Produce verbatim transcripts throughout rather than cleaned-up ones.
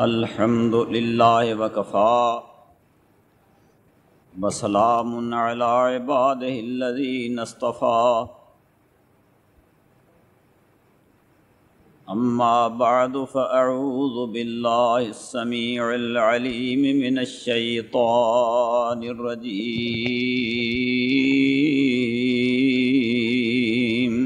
अल्हम्दुलिल्लाहि वकफ़ा वसलामुन अला इबादिहिल्लज़ीना इस्तफ़ा अम्मा बअदु फ़अऊज़ु बिल्लाहिस समीउल अलीम मिनश शैतानिर रजीम।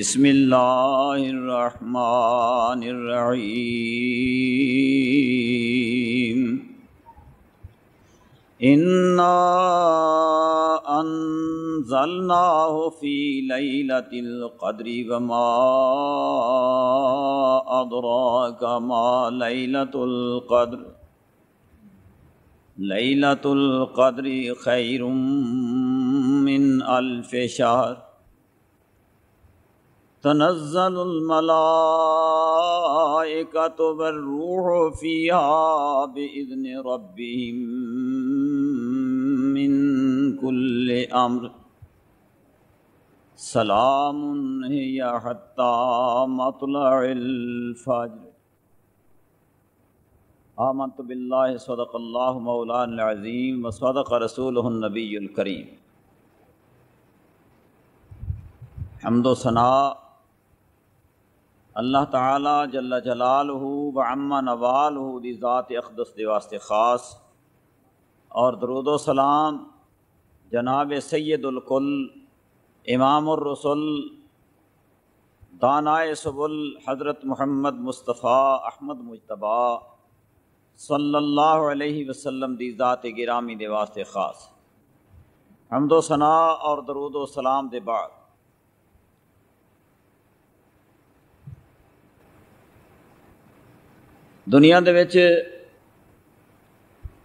बिस्मिल्लाहिर रहमानिर रहीम। इन्ना अंज़लनाहु फ़ी लैलतिल क़द्रि वमा अदराका मा लैलतुल क़द्र लैलतुल क़द्रि खैरुम मिन अल्फ़ि शहर। तनज़्ज़लुल मलाइकतु वर्रूहु फ़ीहा बिइज़्नि रब्बिहिम मिन कुल्लि अम्र। सलामुन हिया हत्ता मत्लइल फ़ज्र। आमन्तु बिल्लाहि सदक़ल्लाहु मौलाना अज़ीम व सदक़ रसूलुहुन नबियुल करीम। हम्दो सना अल्लाह ताला जल्ल जलालहू व अम्मा नवालहू दी ज़ात अक़दस दे वास्ते ख़ास, और दरूदो सलाम जनाब सैयदुल कुल इमामुर रसूल दानाए सबुल हज़रत मोहम्मद मुस्तफ़ा अहमद मुजतबा सल्लल्लाहु अलैहि वसल्लम दी ज़ात गिरामी दे वास्ते ख़ास। हम्दो सना और दरूदो सलाम दे बाद दुनिया दे विच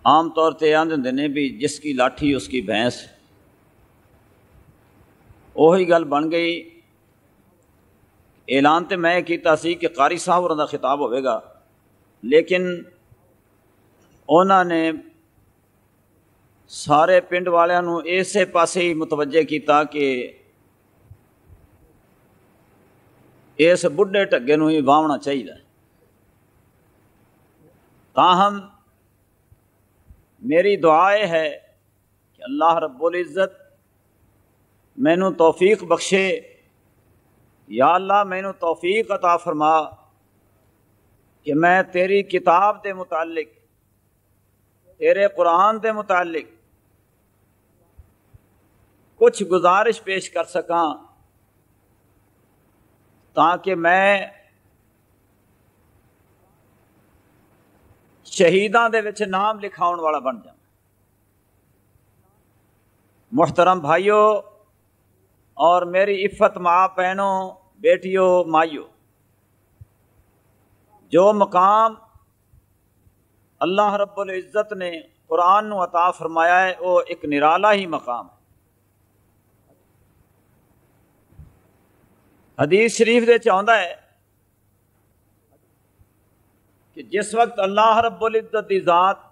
आम तौर पर आंदे हुंदे ने भी जिसकी लाठी उसकी भैंस, ओही गल बन गई। ऐलान तो मैं कीता सी कि कारी साहब होरां दा खिताब होवेगा, लेकिन उन्होंने सारे पिंड वालियां नूं इसे पासे ही मुतवज्जे कीता कि इस बुढ़े ढगे नूं ही वाहना चाहिए। ताहम मेरी दुआ है कि अल्लाह रब्बुल इज़्ज़त मैनू तौफीक बख्शे। या अल्लाह मैनू तौफीक अता फरमा कि मैं तेरी किताब के मुतालिक, तेरे कुरान के मुतालिक कुछ गुजारिश पेश कर सकां, ताकि मैं शहीदां दे विच नाम लिखाउण वाला बन जाए। मुहतरम भाइयों और मेरी इफ़्फ़त माँ भैनों बेटियों माइयों, जो मकाम अल्लाह रब्बुल इज़्ज़त ने कुरान नूं अता फरमाया है वो एक निराला ही मकाम है। हदीस शरीफ दे चाहुंदा है कि जिस वक्त अल्लाह रब्बुल इज़्ज़त दी ज़ात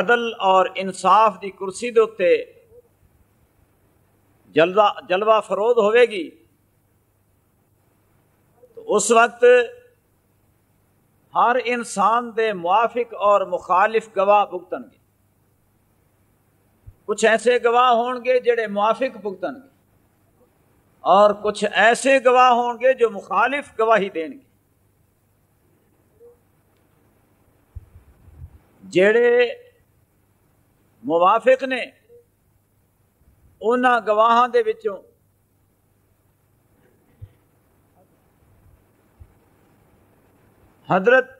अदल और इंसाफ दी कुर्सी दे उत्ते जलवा जलवा फरोद होवेगी, तो उस वक्त हर इंसान दे मुआफिक और मुखालिफ गवाह भुगतनगे। कुछ ऐसे गवाह होंगे जेड़े मुआफिक भुगतनगे, और कुछ ऐसे गवाह होंगे जो मुखालिफ गवाही देंगे। जेड़े मुवाफिक ने उन्हां गवाहां दे विचों हज़रत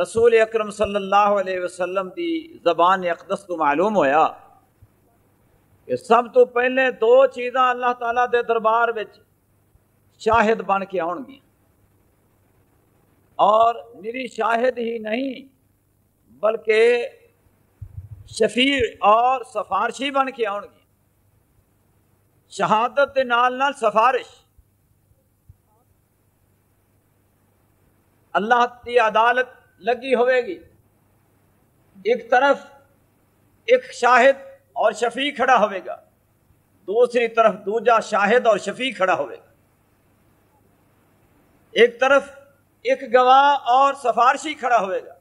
रसूल अकरम सल्लल्लाहु अलैहि वसल्लम की ज़बान अक़दस तो मालूम होया कि सब तो पहले दो चीज़ां अल्लाह ताला दे दरबार विच शाहिद बन के आउणगियां, और निरी शाहिद ही नहीं बल्कि शफीर और सिफारशी बन के आउणगी। शहादत के नाल नाल सिफारिश, अल्लाह की अदालत लगी होगी। एक तरफ एक शाहिद और शफी खड़ा होगा, दूसरी तरफ दूजा शाहिद और शफी खड़ा होगा। एक तरफ एक गवाह और सफारशी खड़ा होएगा,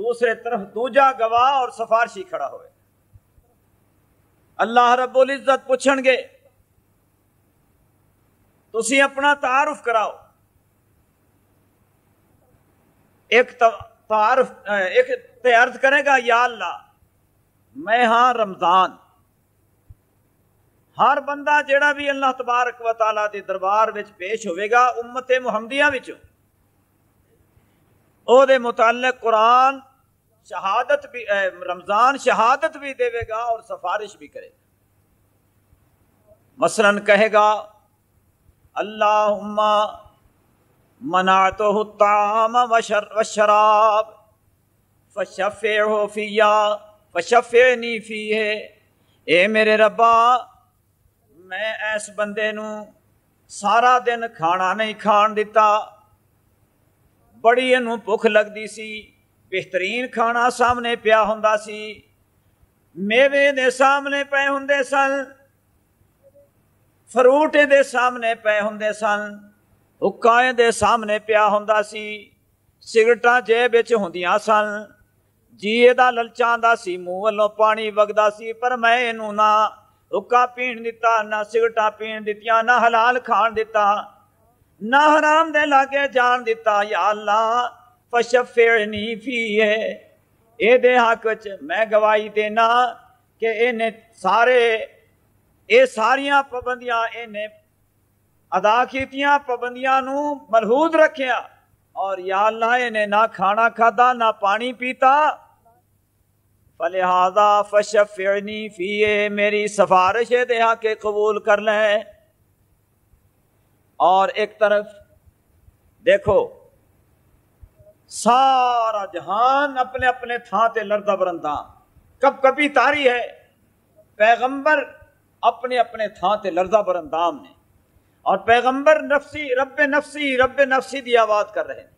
दूसरे तरफ दूजा गवाह और सफारशी खड़ा होएगा। अल्लाह रब्बुल इज्जत पूछेंगे तुसी अपना तारुफ कराओ। एक तारुफ एक अर्ज करेगा, या अल्लाह मैं हां रमजान। हर बंदा जेड़ा भी अल्लाह तबारक व तआला दे दरबार विच पेश होवेगा उम्मते मुहम्मदिया विचों, ओदे मुताल्लिक कुरान शहादत भी रमजान शहादत भी देवेगा और सिफारिश भी करेगा। मसलन कहेगा, अल्लाहुम्मा मनातहु ताम वशराब फशफेहु फिया फशफेनी फीहे। ए मेरे रब्बा मैं ऐस बंदे नू सारा दिन खाना नहीं खान दिता, बड़ी इनू भुख लगती सी, बेहतरीन खाना सामने पिया हुंदा सी, मेवे दे सामने पे हुंदे सन, फरूट दे सामने पे हुंदे सन, हुक्काए दे सामने पिया हुंदा सी, सिगरटां जेब विच हुंदियां सन, जी इहदा ललचांदा सी, मूंह वल्लों पानी वगदा सी, पर मैं इनू ना हुक्का पीण दिता, ना सिगरटा पीण दित्तियां, ना हलाल खाण दिता, ना हराम दे लागे जान दिता। या अल्लाह फशफेनी फी है, इहदे हक च मैं गवाही देना कि इहने सारे ये सारिया पाबंदियां इहने अदा कीतियां, पाबंदियां नू मलहूद रखिया, और या अल्लाह इहने ना खाना खादा ना पानी पीता। फलिहाजा फशफिनी फी, मेरी सिफारिश दे के कबूल कर ले। और एक तरफ देखो सारा जहान अपने अपने थां ते लरदा बरंदा, कब कभी तारी है, पैगंबर अपने अपने थां ते लरदा बरंदाम ने, और पैगंबर नफसी रब नफसी रब नफसी की आवाज कर रहे हैं,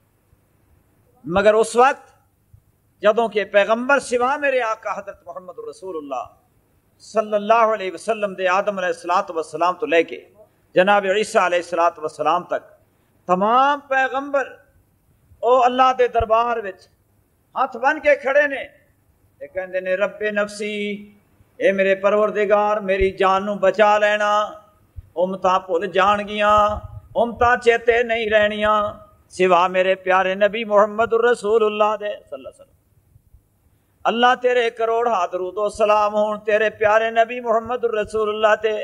मगर उस वक्त जदों के पैगंबर सिवा मेरे आका हजरत मोहम्मद रसूलुल्लाह सल्लल्लाहु अलैहि वसल्लम दे आदम अलैहिस्सलातु वस्सलाम तो लेके जनाब ईसा अलैहिस्सलातु वस्सलाम तक तमाम पैगंबर ओ अल्लाह दे दरबार विच हथ बन के खड़े ने ते कहंदे ने, रब्बे नफसी, ए मेरे परवरदिगार मेरी जान नू बचा लेना। उम्मतां भुल जाणगियां, उम्मतां चेते नहीं रहणियां सिवा मेरे प्यारे नबी मोहम्मद रसूलुल्लाह दे सल्लल्लाहु अलैहि वसल्लम। अल्लाह तेरे करोड़ हाथ रूदो सलाम होन तेरे प्यारे नबी मुहम्मद रसूलुल्लाह ते,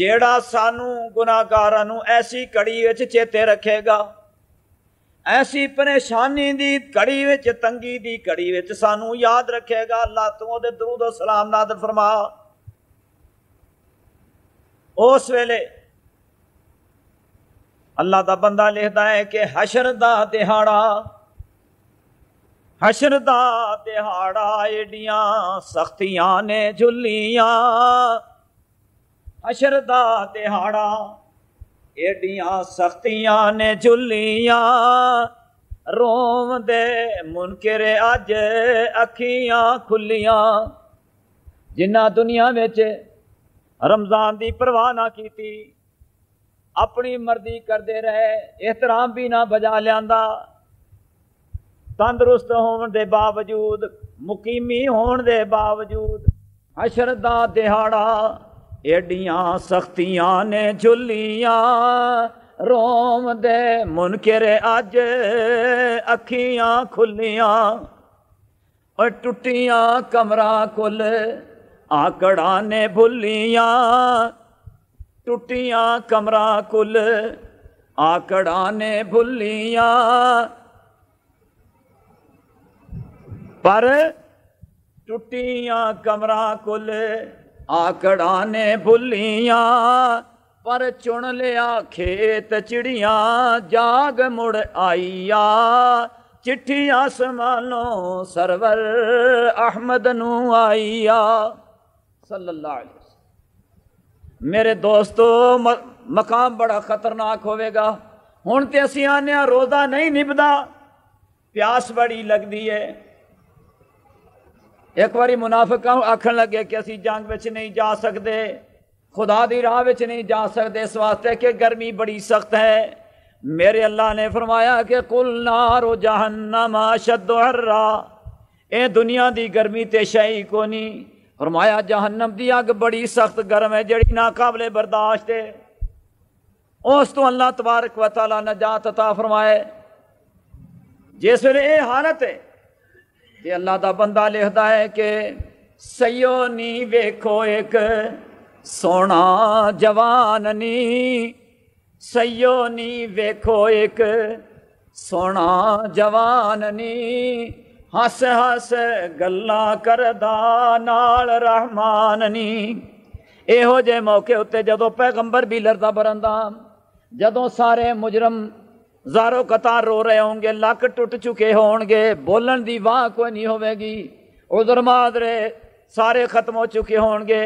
जेड़ा सानू गुनाहगारां नू ऐसी कड़ी विच चेते रखेगा, ऐसी परेशानी दी कड़ी विच, तंगी दी कड़ी विच सानू याद रखेगा। अल्लाह तू ओदे दरूदो सलाम नादर फरमा। उस वेले अल्लाह दा बंदा लिखदा है कि हशर दा दिहाड़ा, हशर दा दिहाड़ा एडियां सख्तियां ने झुलियां, हशर दा दिहाड़ा एडियां सख्तियां ने झुलियां, रोम दे मुनकरे अज अखियां खुलियां। जिन्ना दुनिया विच रमजान दी परवाह ना कीती, अपनी मर्जी करदे रहे, एहतराम भी ना बजा लियांदा, तंदरुस्त होने के बावजूद, मुकीमी होने के बावजूद, हशर दा दिहाड़ा एडियां सख्तियां ने झुलियां, रोम दे मुनकरे अज अखियां खुलियां, और टुटियां कमरा कुल आकड़ा ने भुलियां, टुटियां कमरा कुल आकड़ा ने भुलियां, पर टुटियां कमरा कुल आकड़ा ने भुलियां, पर चुन लिया खेत चिड़ियां जाग मुड़ आईया, चिट्ठी आसमानों सरवर अहमद नू आईया सल्लल्लाहु अलैहि वसल्लम। मेरे दोस्तों मकाम बड़ा खतरनाक होवेगा। हुण ते असीं आने रोज़ा नहीं निभदा, प्यास बड़ी लगदी है। एक बारी मुनाफिक आखन लगे कि असी जंग विच नहीं जा सकते, खुदा दी राह विच नहीं जा सकते, इस वास्ते कि गर्मी बड़ी सख्त है। मेरे अल्लाह ने फरमाया कि कुल नारो जहन्नमा अशद्दु हर्रा, ए दुनिया दी गर्मी ते शई को नहीं। फरमाया जहन्नम दी अग बड़ी सख्त गर्म है जड़ी नाकाबले बर्दाश्त है। उस तो अल्लाह तबारक व तआला नजात अता फरमाए। जिस वेले यह हालत है कि अल्लाह दा बंदा लिखदा है कि सयो नी वेखो एक सोना जवान नी, सयो नी वेखो एक सोना जवान नी, हस हस गल्ला करदा नाल रहमान नी। इहो जे मौके उत्ते जदों पैगंबर भी लरदा बरंदा, जदों सारे मुजरम जारो कतार रो रहे होंगे, लक टुट चुके होंगे, बोलन दी वाह कोई नहीं होगी, उधर मादरे सारे खत्म हो चुके होंगे।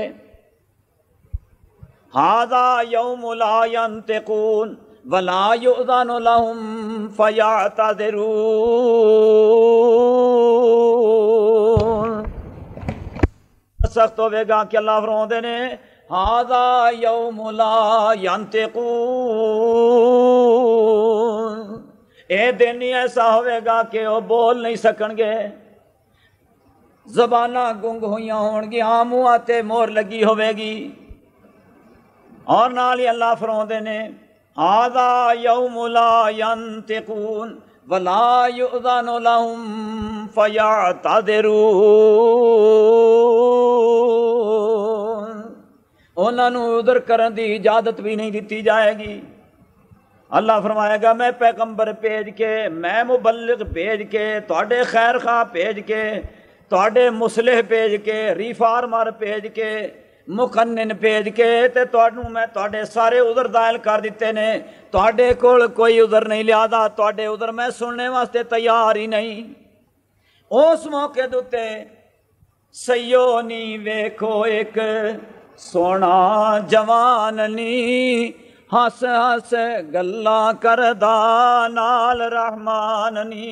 हादा यौमु ला यंतिकून वला युअज़ानु लहुम फयअतज़िरून। सख्त होगा कि अल्लाह फरमाते ने हादा यौमु ला यंतिकून, ए दिन ऐसा होगा कि वह बोल नहीं सकणगे, जबाना गुंग हुई होगी, आमूआ ते मोहर लगी होगी। और नाल ही अल्लाह फरमाते ने आदा यौमु ला यंतिकून वला युअज़ानु लहुम फयअतज़िरून। उन्होंने उधर करने की इजाजत भी नहीं दी जाएगी। अल्लाह फरमाएगा मैं पैगंबर भेज के, मैं मुबल्लिग भेज के, तुहाडे खैर खा भेज के, तुहाडे मुसलह भेज के, रिफार्मर भेज के, मुकन्निन भेज के, ते तुहानू मैं तुहाडे सारे उधर दायल कर दिते ने, तुहाडे कोल कोई उधर नहीं लियादा, तुहाडे उधर मैं सुनने वास्ते तैयार ही नहीं। उस मौके दुते सयो नी वेखो एक सोना जवान नी, हस हस गल्ला करदा नाल रहमान नी।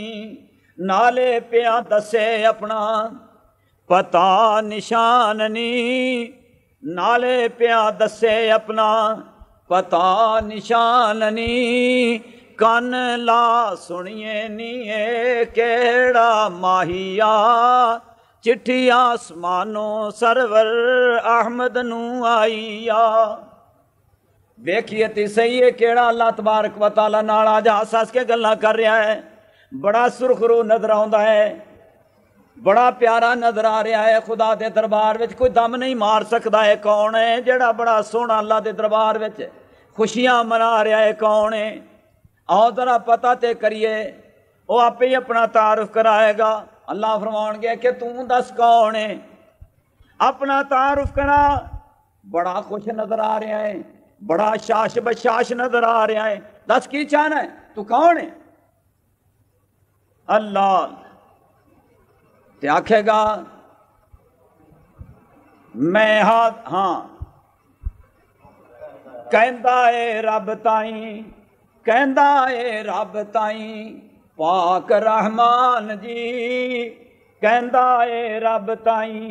नाले पिया दसे अपना पता निशान नी, नाले प्या दसे अपना पता निशान नी, कन ला सुनिए नी ए केड़ा माहिया, चिट्ठी आसमानों सरवर अहमद नू आईया। देखिए तो सही है केड़ा अल्लाह तबारक व तआला नाल आज हस हस के गल्लां कर रहा है। बड़ा सुरखरू नजर आउंदा है, बड़ा प्यारा नजर आ रहा है। खुदा के दरबार में कोई दम नहीं मार सकता है। कौन है जड़ा बड़ा सोहना अल्लाह के दरबार में खुशियां मना रहा है? कौन है? आओ जरा पता तो करिए, वह आप ही अपना तारुफ कराएगा। अल्लाह फरमाएंगे कि तू दस कौन है, अपना तारुफ करा। बड़ा खुश नजर आ रहा है, बड़ा शाश बशाश नजर आ रहा है। दस की चाहना है, तू कौन है? अल्लाह ते आखेगा मैं हाथ हाँ कहंदा ए रब ताई, कहंदा ए रब ताई पाक रहमान जी, कहंदा ए रब ताई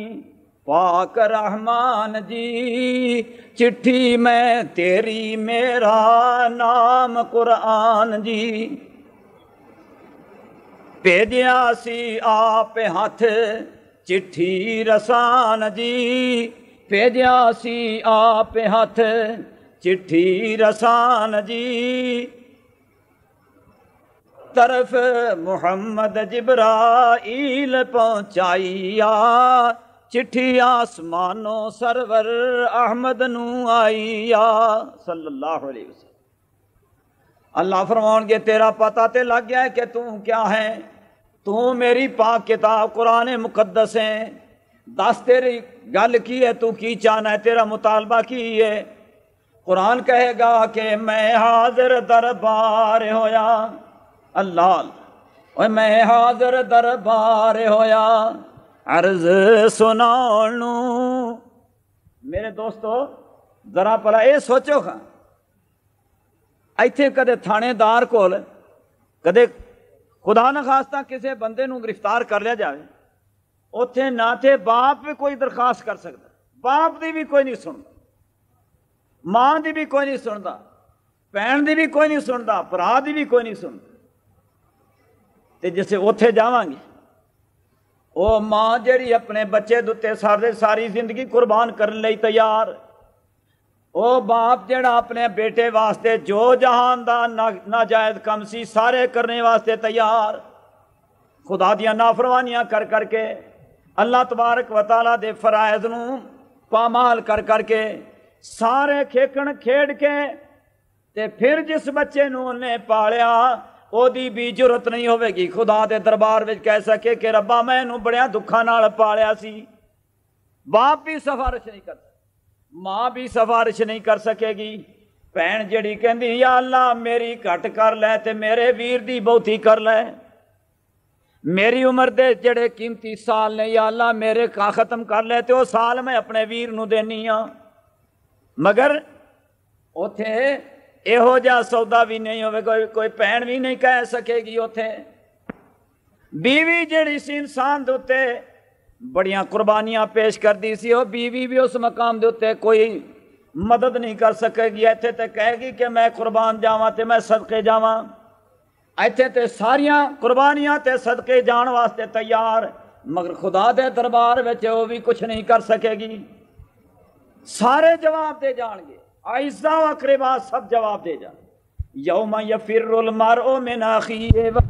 पाक रहमान जी, चिट्ठी में तेरी मेरा नाम कुरान जी। भेजिया सी आप हथ चिट्ठी रसान जी, भेजिया सी आप हथ चिट्ठी रसान जी, तरफ मुहम्मद जिब्राइल पहुँचाइया, चिट्ठी आसमानो सरवर अहमद नू आईया सल्लल्लाहु अलैहि वसल्लम। अल्लाह फरमाएंगे तेरा पता तो लग गया है कि तू क्या है। तू मेरी पाक किताब कुरान मुकद्दस है। दस तेरी गल की है, तू की चाहना है, तेरा मुतालबा की है। कुरान कहेगा कि मैं हाजिर दरबार होया। अल्लाह मैं हाजिर दरबार होया अर्ज सुनाणू। मेरे दोस्तों जरा भला ये सोचो खां, इत्थे कदे थानेदार कोल, कदे खुदा न खास्ता किसी बंदे नूं गिरफ्तार कर लिया जाए, उत्थे ना ते बाप भी कोई दरखास्त कर सकता, बाप की भी कोई नहीं सुनता, मां की भी कोई नहीं सुनता, भैन की भी कोई नहीं सुनता, भरा की भी कोई नहीं सुनता। तो जिसे उत्थे जावांगे ओ माँ जी अपने बच्चे दुते सारे सारी जिंदगी कुर्बान करने लिए तैयार, ओ बाप जड़ा अपने बेटे वास्ते जो जहान दा नाजायज कम सी सारे करने वास्ते तैयार, खुदा दियाँ नाफरमानियाँ कर करके अल्लाह तबारक व तआला दे फरायज़ नूं पामाल कर करके सारे खेकण खेड के ते फिर जिस बच्चे नूं उन्हें पालिया ओदी भी जरूरत नहीं होगी खुदा दे दरबार विच कह सके कि रब्बा मैं इहनूं बड़िया दुखा नाल पालिया सी। बाप भी सिफारिश नहीं करता, माँ भी सिफारिश नहीं कर सकेगी, भैन जिहड़ी कहंदी या अल्लाह मेरी घट कर लै ते मेरे वीर दी बहुती कर लै, मेरी उम्र दे जिहड़े कीमती साल ने या अल्लाह मेरे का खत्म कर लै ते ओ साल मैं अपने वीर नूं देनी आ। मगर उथे इहो जिहा सौदा भी नहीं होवे, कोई कोई भैन भी नहीं कह सकेगी। उथे बीवी जिहड़ी सी इंसान दे उत्ते बड़ियां कुर्बानियां पेश करती सी, वह बीवी भी उस मकाम के उत्ते कोई मदद नहीं कर सकेगी। इत्थे तो कहेगी कि मैं कुर्बान जावां तो मैं सदके जावां, इत्थे तो सारियां कुर्बानियां तो सदके जाण वास्ते तैयार, मगर खुदा दे दरबार विच वह भी कुछ नहीं कर सकेगी। सारे जवाब दे जाणगे, आइज़ा व अक़रीबा सब जवाब दे जाणगे। यौमा यफ़िरुल मरअु मिन अख़ीहि व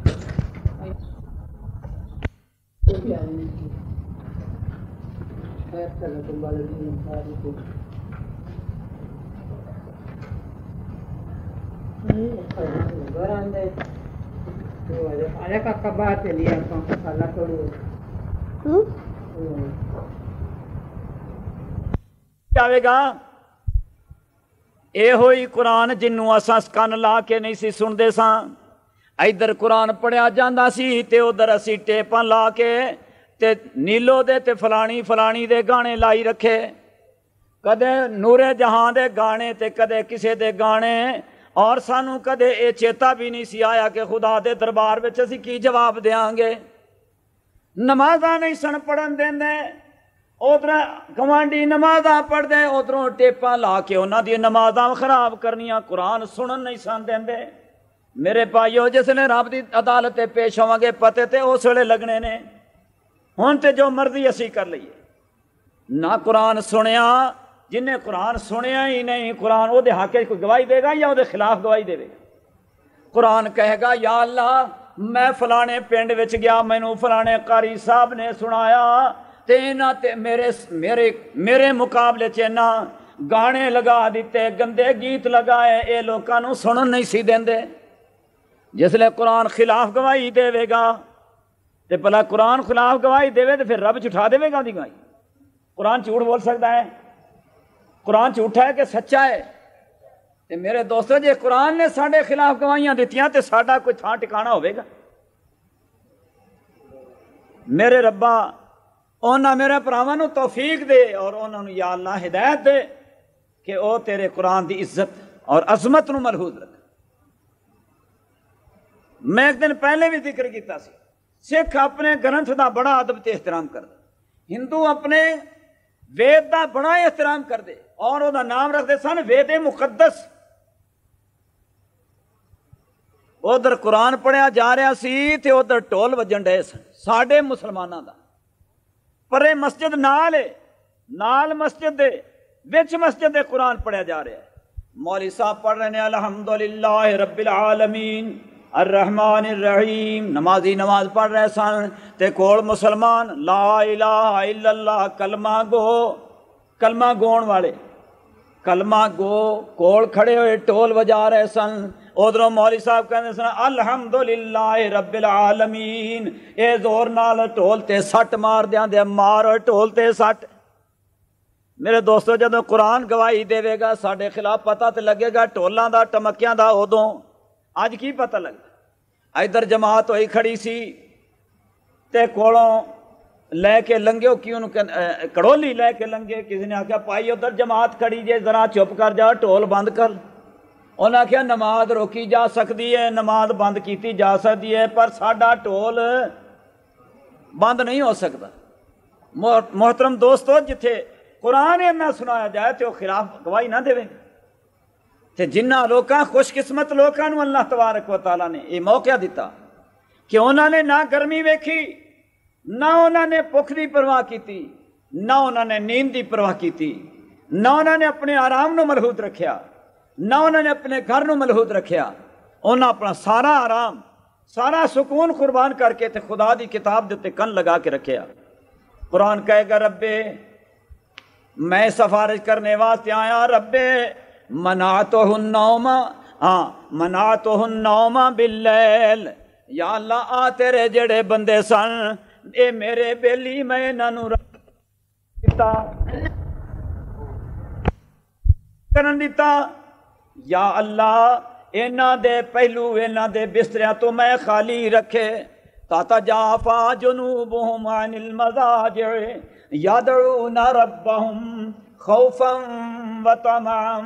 आवेगा। एहो ही कुरान जिन्नू असां कान ला के नहीं सी सुनदे सां, इधर कुरान पढ़िया जांदा सी ते उधर असी टेपां ला के ते नीलो दे ते फलानी फलानी दे गाने लाई रखे, कदे नूरे जहां दे गाने ते कदे किसे दे गाने, और सानू कदे ये चेता भी नहीं सी आया कि खुदा दे दरबार विच असी की जवाब देंगे। नमाज़ां नहीं सन पढ़न देंदे, उधर गवांडी नमाज़ां पढ़दे उधरों टेपां ला के उन्हां दी नमाज़ां खराब करनियां, कुरान सुनन नहीं सन देंदे। मेरे भाईओ जिसने रब दी अदालत ते पेश होवांगे पते ते उस वेले लगने ने। हुण तो जो मर्जी असी कर लईए, ना कुरान सुनिया, जिन्हें कुरान सुनिया ही नहीं कुरान वो हक कोई गवाही देगा या वो खिलाफ गवाही देगा। कुरान कहेगा या अल्लाह मैं फलाने पिंड विच गया, मैनू फलाने कारी साहब ने सुनाया ते इन्हां ते मेरे मेरे मेरे मुकाबले च इन्हां गाने लगा दिते, गंदे गीत लगाए, ये लोगों नूं सुनन नहीं सी देंदे। जिसले कुरान खिलाफ गवाही देगा तो भला कुरान खिलाफ गवाही देवे तो फिर रब झूठा देगा उनकी गवाही। कुरान झूठ बोल सकता है? कुरान झूठा है कि सच्चा है? तो मेरे दोस्तों जे कुरान ने साढ़े खिलाफ गवाहियां दित्तियां तो साढ़ा कोई थां टिकाणा होगा? मेरे रब्बा उन्होंने मेरे भरावां नूं तौफीक दे और उन्होंने या अल्लाह हिदायत दे कि वह तेरे कुरान की इज्जत और अजमत नूं मलहूज रख। मैं एक दिन पहले भी जिक्र किया, सिख अपने ग्रंथ का बड़ा अदब ते एहतराम करते, हिंदू अपने वेद का बड़ा एहतराम करते और उसका नाम रखते सन वेद मुकद्दस। उधर कुरान पढ़िया जा रहा सी ते उधर ढोल वजन डे सन साडे मुसलमानों का, परे मस्जिद नाल है, नाल मस्जिद दे विच मस्जिद दे कुरान पढ़िया जा रहा है। मौलवी साहब पढ़ रहे हैं अलहम्दुलिल्लाह रब्बिल आलमीन अर्रहमान अर्रहीम, नमाजी नमाज पढ़ रहे सन ते कोल मुसलमान ला इलाहा इल्लल्लाह कलमा गो कलमा गोण वाले कलमा गो कोल खड़े हुए ढोल वजा रहे सन। उधरों मौलवी साहब कहते सन अलहम्दुलिल्लाह रब्बिल आलमीन, ए जोर नाल ढोल ते सट मार दें दे मार ढोल ते सट। मेरे दोस्तों जदों कुरान गवाही देवेगा साडे खिलाफ पता तो लगेगा ढोलों का टमकियां का, उदों अज की पता लगता। इधर जमात होई खड़ी सी ते कोलों लैके लंघे कि कड़ोली लैके लंघे, किसी ने आख्या भाई उधर जमात खड़ी जे जरा चुप कर जा ढोल बंद कर। उन्हें आख्या नमाज रोकी जा सकती है, नमाज बंद की जा सकती है, पर साडा ढोल बंद नहीं हो सकता। मोहतरम दोस्तों जिथे कुरान इन्ना सुनाया जाए तो खिलाफ गवाही ना देवे। ते जिन्हां लोकां खुशकिस्मत लोकां नूं अल्लाह तबारक व तआला ने यह मौका दिता कि उन्होंने ना गर्मी वेखी, ना उन्होंने भुख की परवाह की, ना उन्होंने नींद की परवाह की, ना उन्होंने अपने आराम को मलहूद रखा, ना उन्होंने अपने घर को मलहूद रखा। उन्होंने अपना सारा आराम सारा सुकून कुर्बान करके ते खुदा की किताब के उत्ते कन लगा के रखा। कुरान कहेगा रब्बे मैं सिफारिश करने वास्ते आया, रब्बे मना तो हुन नौमा, हाँ मना तो हुन नौमा बिल्लैल, या अल्लाह आ तेरे जड़े बंदे सन ए मेरे बेली मैं इन्हों दिता करन दिता, या अल्लाह इन्हां दे पहलू इन्हां दे बिस्तरियां तो मैं खाली रखे, ततजाफा जुनूबुहुम अनिल मज़ाजिअ यदऊना रब्बहुम खौफन व तमअन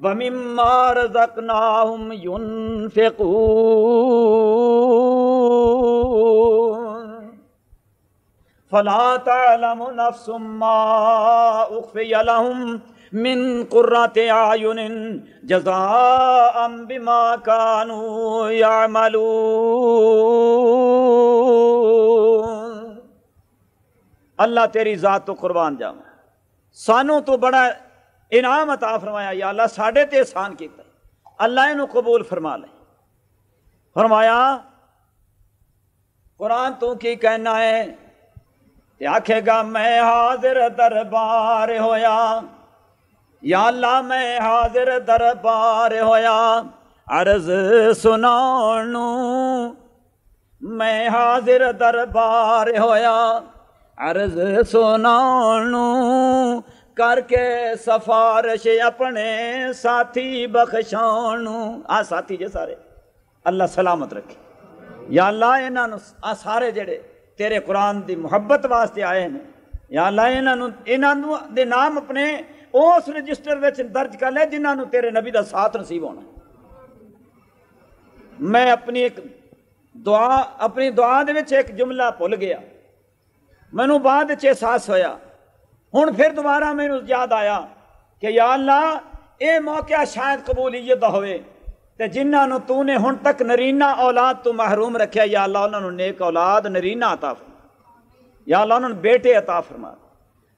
व मिम्मा रज़क़नाहुम युनफ़िक़ून फला तअलमु नफ़्सुम मा उख़फ़िय लहुम मिन कुर्रते आयुनिन जज़ाअम बिमा कानू यामलून। अल्लाह तेरी ज़ात तो कुर्बान जावा, सानू तो बड़ा इनाम अता फरमाया, या अल्लाह साढ़े ते एहसान कीता, अल्लाह इनू कबूल फरमा ले। फरमाया कुरान तू की कहना है, आखेगा मैं हाजिर दरबार होया, या अल्लाह मैं हाजिर दरबार होया अर्ज सुनानू, मैं हाजिर दरबार होया अर्ज सुनानू करके सफारश अपने साथी बख्शानू। आ साथी जे सारे अल्लाह सलामत रखे, या अल्लाह इन्हां आ सारे जेड़े तेरे कुरान की मुहब्बत वास्ते आए हैं, या अल्लाह इन्हां इन्हां दे नाम अपने उस रजिस्टर में दर्ज कर ले जिन्होंने तेरे नबी का साथ नसीब होना। मैं अपनी एक दुआ अपनी दुआ दे विच एक जुमला भुल गया, मैनू बाद विच एहसास होया, हुण फिर दोबारा मैनू याद आया कि या अल्लाह ये मौका शायद कबूलियत दा होवे ते जिन्होंने तू ने हुण तक नरीना औलाद तो महरूम रखा, या अल्लाह उन्होंने नेक औलाद नरीना अता फरमा, या अल्लाह उन्होंने बेटे अता फरमा,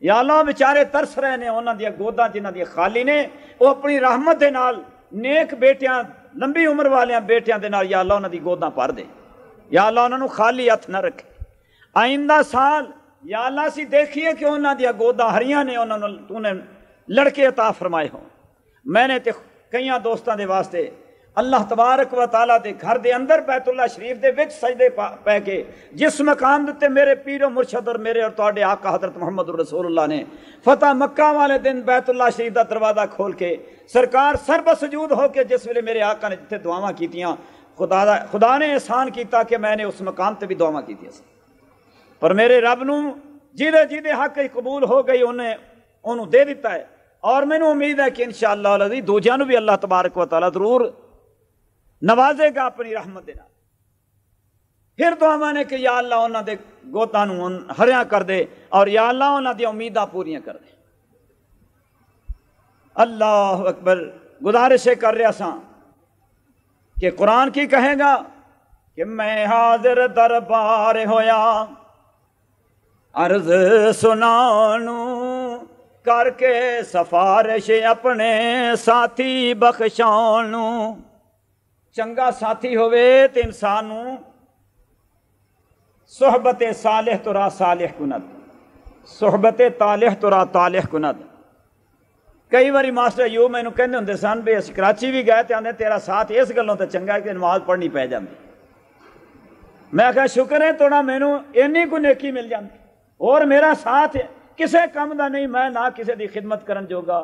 या अल्लाह बेचारे तरस रहे ने उन्होंने गोदा जिन्हों खाली ने वो अपनी रहमत के नाल नेक बेटियां लंबी उम्र वाले बेटियां दे नाल या अल्लाह उन्होंने गोदा भर दे, या अल्लाह उन्होंने खाली हथ ना रखे। आइंदा साल या अल्लाह असीं देखिए कि उन्होंने गोदा हरियां ने उन्होंने तूने लड़के अता फरमाए हो। मैंने तो कई दोस्तों के वास्ते अल्लाह तबारक व तआला के घर के अंदर बैतुल्ला शरीफ के विच सजदे पै के जिस मकाम उत्ते मेरे पीरो मुर्शद और मेरे और तुहाडे आका हजरत मुहम्मद रसूलुल्लाह ने फतह मक्का वाले दिन बैतुल्ला शरीफ का दरवाज़ा खोल के सरकार सर्बसजूद होकर जिस वेले मेरे आका ने जिथे दुआवां कीतियां, खुदा दा खुदा ने एहसान किया कि मैंने उस मकाम पर भी दुआवां कीतियां। पर मेरे रब नूं जिहदे जिहदे हक कबूल हो गई उन्हें उन्होंने दे दिता है, और मैनूं उम्मीद है कि इंशाअल्लाह अज़ीज़ दूजियां नूं भी अल्लाह तबारक व तआला जरूर नवाजेगा अपनी रहमत दे नाल। फिर दुआवां ने कि या अल्लाह उन्हां दे गोतां नूं हरिया कर दे, और या अल्लाह उन्हां दी उम्मीदां पूरियां कर दे। अल्लाह अकबर। गुजारिश कर रहा सां कि कुरान की कहेगा कि मैं हाजिर दरबार होया अर्ज सुनानू करके सफारश अपने साथी बख्शानू। चंगा साथी होवे ते इंसान नूं सोहबते सालिह तुरा सालिह कुनद, सोहबते तालिह तुरा तालिह कुनद। कई बार मास्टर यू मैनू कहते होंदे सन भी अस कराची भी गए तो आंदे तेरा साथ इस गल्लों तो चंगा कि नमाज पढ़नी पै जाती। मैं आख्या शुक्र है थोड़ा मैनू इन्नी कोई नेकी मिल जाती, और मेरा साथ किसी काम का नहीं, मैं ना किसी की खिदमत करन जोगा,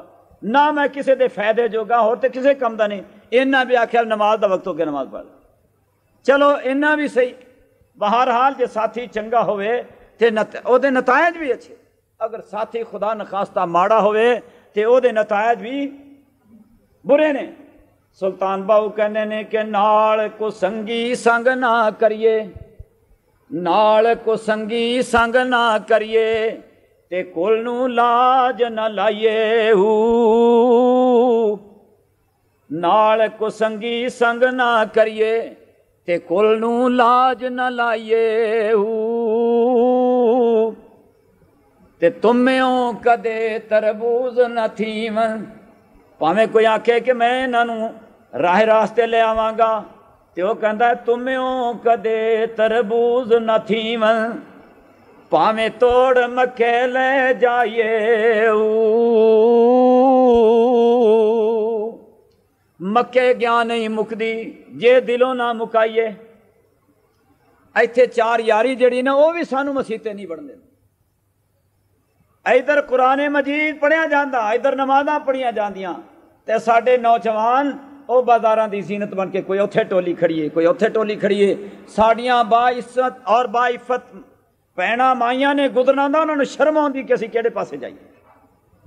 ना मैं किसी के फायदे जोगा, होर तो किसी काम का नहीं। इन्ना भी आख्या नमाज का वक्त हो गया नमाज पढ़, चलो इन्ना भी सही। बहरहाल जो साथी चंगा होवे ते ओदे नतायज भी अच्छे, अगर साथी खुदा नखास्ता माड़ा होवे ते ओदे नतायज भी बुरे ने। सुल्तान बाहू कहने ने कि नाल को संगी संग ना करिए, नाल को संगी संग ना करिए ते कोल नू लाज न लाइए, नाल कुसंगी संग ना करिए ते कुल नू लाज न लाइए ते तुम्यों कदे तरबूज न थीवन। भावें कोई आखे कि मैं इन्हों राह रास्ते ले आवांगा ते वह कहता तुम्यों कदे तरबूज न थीवन भावें तोड़ मके ले जाइए मक्के ज्ञान नहीं मुकदी जे दिलों ना मुकाइए। इत्थे चार यारी जड़ी ना वह भी सानू मसीते नहीं बनते। इधर कुरान मजीद पढ़िया जाता इधर नमाज़ां पढ़िया जांदियां ते साडे नौजवान वह बाजारां दी जीनत बन के कोई उत्थे टोली खड़ीए कोई उत्थे टोली खड़ीए। साडियां बाइज्जत और बाइफत भैणां माइयां ने गुजरना दा उन्हां नूं शर्म आउंदी कि असीं किहड़े पासे जाइए।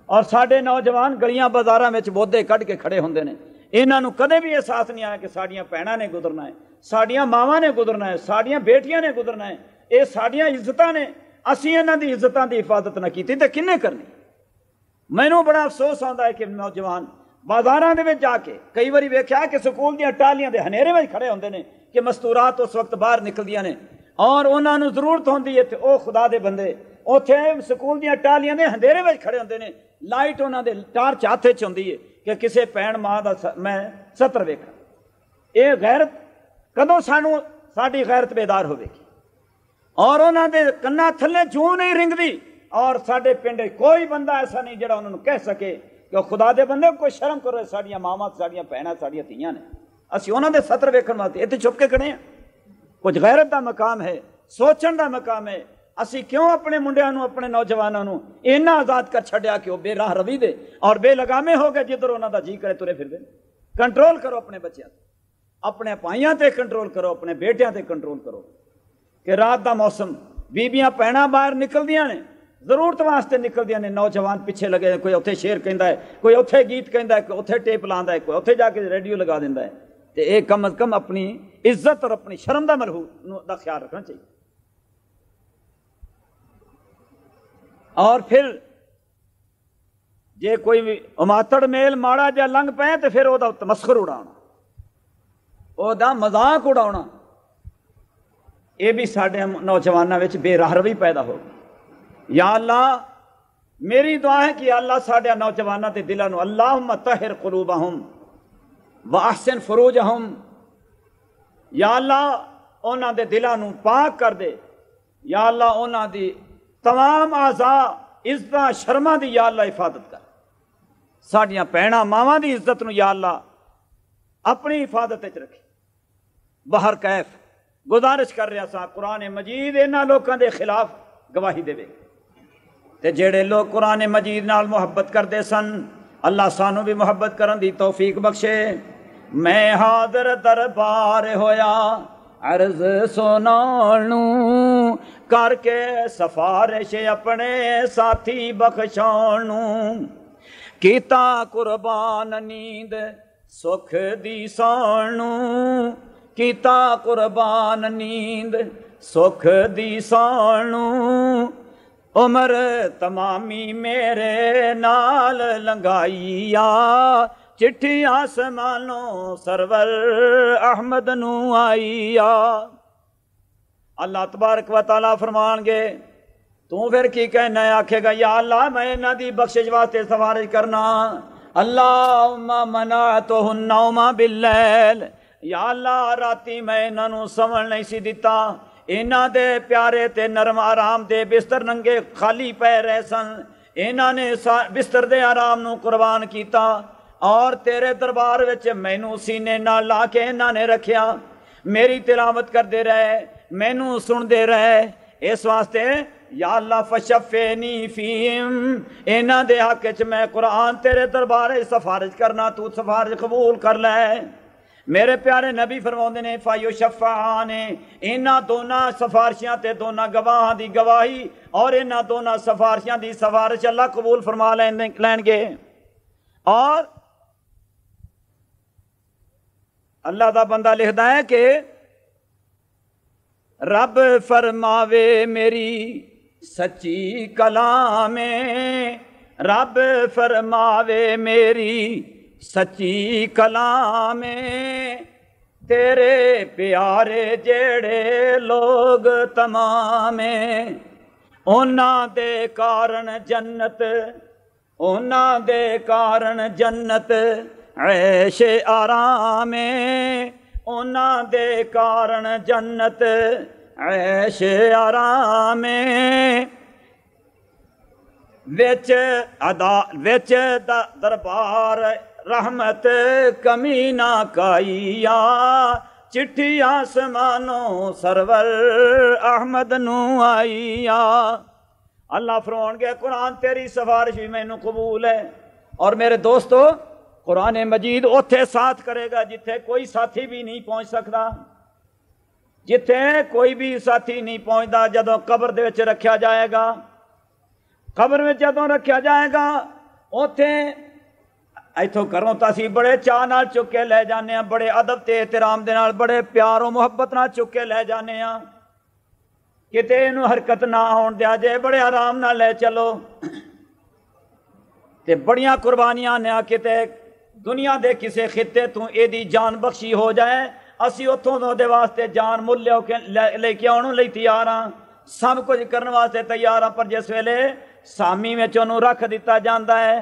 और साडे नौजवान गलियां बाजारां विच बोधे कढ के खड़े हुंदे ने। इन्हों कदे भी एहसास नहीं आया कि साड़ियाँ भैन ने गुजरना है साड़ियाँ मावां ने गुजरना है साड़ियाँ बेटियां ने गुजरना है ये साड़ियाँ इज्जतां ने। असीं इन्हां दी इज्जतां दी हिफाजत ना कीती ते किन्ने करनी। मैनूं बड़ा अफसोस आंदा है कि नौजवान बाजारां दे विच जाके कई वारी वेख्या कि स्कूल दीयां टालियां दे हनेरे विच खड़े हुंदे ने कि मस्तूरात उस वक्त बाहर निकलदियां ने और उन्हां नूं जरूरत हुंदी है ते ओह खुदा दे बंदे उत्थे स्कूल दीयां टालियां दे हनेरे विच खड़े हुंदे ने। लाइट उन्हां दे टार्च हत्थ च हुंदी है कि किसी भैन माँ का मैं सत्र वेखा। ये गैरत कदों सानू साडी गैरत बेदार होगी और उन्होंने कन्ना थले जूं नहीं रिंगदी। और साडे पिंड कोई बंदा ऐसा नहीं जिहड़ा उन्होंने कह सके कि खुदा दे बंदे कोई शर्म करो साडियां मावां साडियां भैणां साडियां धीआं ने असीं उन्हां दे सत्र वेखण वास्ते इत्थे छुप के खड़े हां। कुछ गैरत का मकाम है सोचण का मकाम है। असी क्यों अपने मुंडियां नूं अपने नौजवानों नूं इन्ना आज़ाद कर छड्या कि वह बेराह रवी दे और बेलगामे हो गए जिधर उन्हों दा जी करे तुरे फिरदे। कंट्रोल करो अपने बच्चों अपने भाइयों ते कंट्रोल करो अपने बेटियां ते कंट्रोल करो कि रात का मौसम बीबियां भैणां बाहर निकलदियां ने जरूरत वास्ते निकलदियां ने। नौजवान पिछे लगे कोई उत्थे शेर कहता है कोई उत्थे गीत कहता है कोई उत्थे टेप लांदा है कोई उत्थे जाके रेडियो लगा दिंदा है। तो यह कम अज कम अपनी इज्जत और अपनी शर्म का मलहूज का ख्याल रखना चाहिए। और फिर जे कोई उमातड़ मेल माड़ा जा लंघ पे तो फिर वह तमस्खर उड़ाना वह मजाक उड़ाना ये भी साढ़े नौजवानों में बेराहरवी पैदा हो। या अल्लाह मेरी दुआ है कि अल्लाह साढ़े नौजवानों के दिलों को अल्लाहुम्मा तहिर कुलूबहुम व अहसिन फुरूजहुम या अल्लाह उन्हां दे दिलों को पाक कर दे। या अल्लाह उन्हां दी तमाम आज़ा इज्जत शर्मा की या अल्लाह हिफाजत कर। साड़ियाँ भैणां मावां की इज्जत नूं या अल्लाह अपनी हिफाजत च रखे। बाहर कैफ गुजारिश कर रहा सा कुरान मजीद इन्हां लोकां दे खिलाफ गवाही देवे ते जेड़े लोग कुरान मजीद नाल मुहब्बत करते सन अल्लाह सानू भी मुहब्बत करन दी तौफीक बख्शे। मैं हाज़िर दरबार होया अर्ज सुनानूं करके सफारिश अपने साथी बख्शानूं कीता कुर्बान नींद सुख दी सानूं कीता कुर्बान नींद सुख दी सानूं उमर तमामी मेरे नाल लंघाईया चिट्ठी आसमानों सरवर अहमद नू आईया। अल्लाह तबारक व तआला फरमाणगे तू फिर की कहना आखेगा या अल्लाह मैं इन्हां दी बख्शिश वास्ते सफारिश करना अल्लाहुम्मा मनाअतहुन नौमा बिल्लैल। या अल्लाह राती मैं इन्हां नू सवण नहीं सी दिता इन्हां दे प्यारे ते नरम आराम दे बिस्तर नंगे खाली पै रहे सन इन्हां ने बिस्तर दे आराम नू कुर्बान कीता और तेरे दरबार विच मैनू सीने नाल ला के इन्हां ने रखिया मेरी तिलावत करते रहे मैनू सुनते रहे। इस वास्ते या अल्लाह फशफनी फीम इन्हां दे हक च मैं कुरान तेरे दरबार च सिफारिश करना तू सिफारिश कबूल कर लै। मेरे प्यारे नबी फरमाउंदे ने फायो शफान इन्हां दोनां सिफारिशां ते दोनां गवाहां दी गवाही और इन्हां दोनां सिफारिशां दी सिफारिश अल्लाह कबूल फरमा लैन लैणगे। और अल्लाह का बंदा लिखता है कि रब फरमावे मेरी सच्ची कलाम रब फरमावे मेरी सच्ची कलाम तेरे प्यारे जेड़े लोग तमामे, उन्हां दे कारण जन्नत, उन्हां दे कारण जन्नत ऐश आराम, उन्हां दे कारण जन्नत ऐश आराम। विच अदा विच दरबार रहमत कमी ना काईया, चिट्ठियां समानो सरवर अहमद नू आईया। अल्लाह फरमाएंगे कुरान तेरी सिफारिश भी मैनू कबूल है। और मेरे दोस्तों, कुरान मजीद उथे साथ करेगा जिथे कोई साथी भी नहीं पहुंच सकता, जिथे कोई भी साथी नहीं पहुंचता। जदों कबर दे विच रखा जाएगा, कबर में जदों रखा जाएगा उथे इतों घरों तो असी बड़े चाह नाल चुक के लै जाने, बड़े अदब ते एहतराम दे नाल, बड़े प्यारों मुहब्बत नाल चुक के लै जाने, किते इनू हरकत ना होण दिया जे, बड़े आराम नाल लै चलो। ते बड़ियां कुर्बानियां ने किते दुनिया दे किसे खिते तू एदी जान बख्शी हो जाए, असी उतों दे वास्ते जान मुल लेके आउण लई तैयार हाँ, सब कुछ करन वास्ते तैयार हाँ। पर जिस वेले सामी विच उहनू रख दिता जांदा है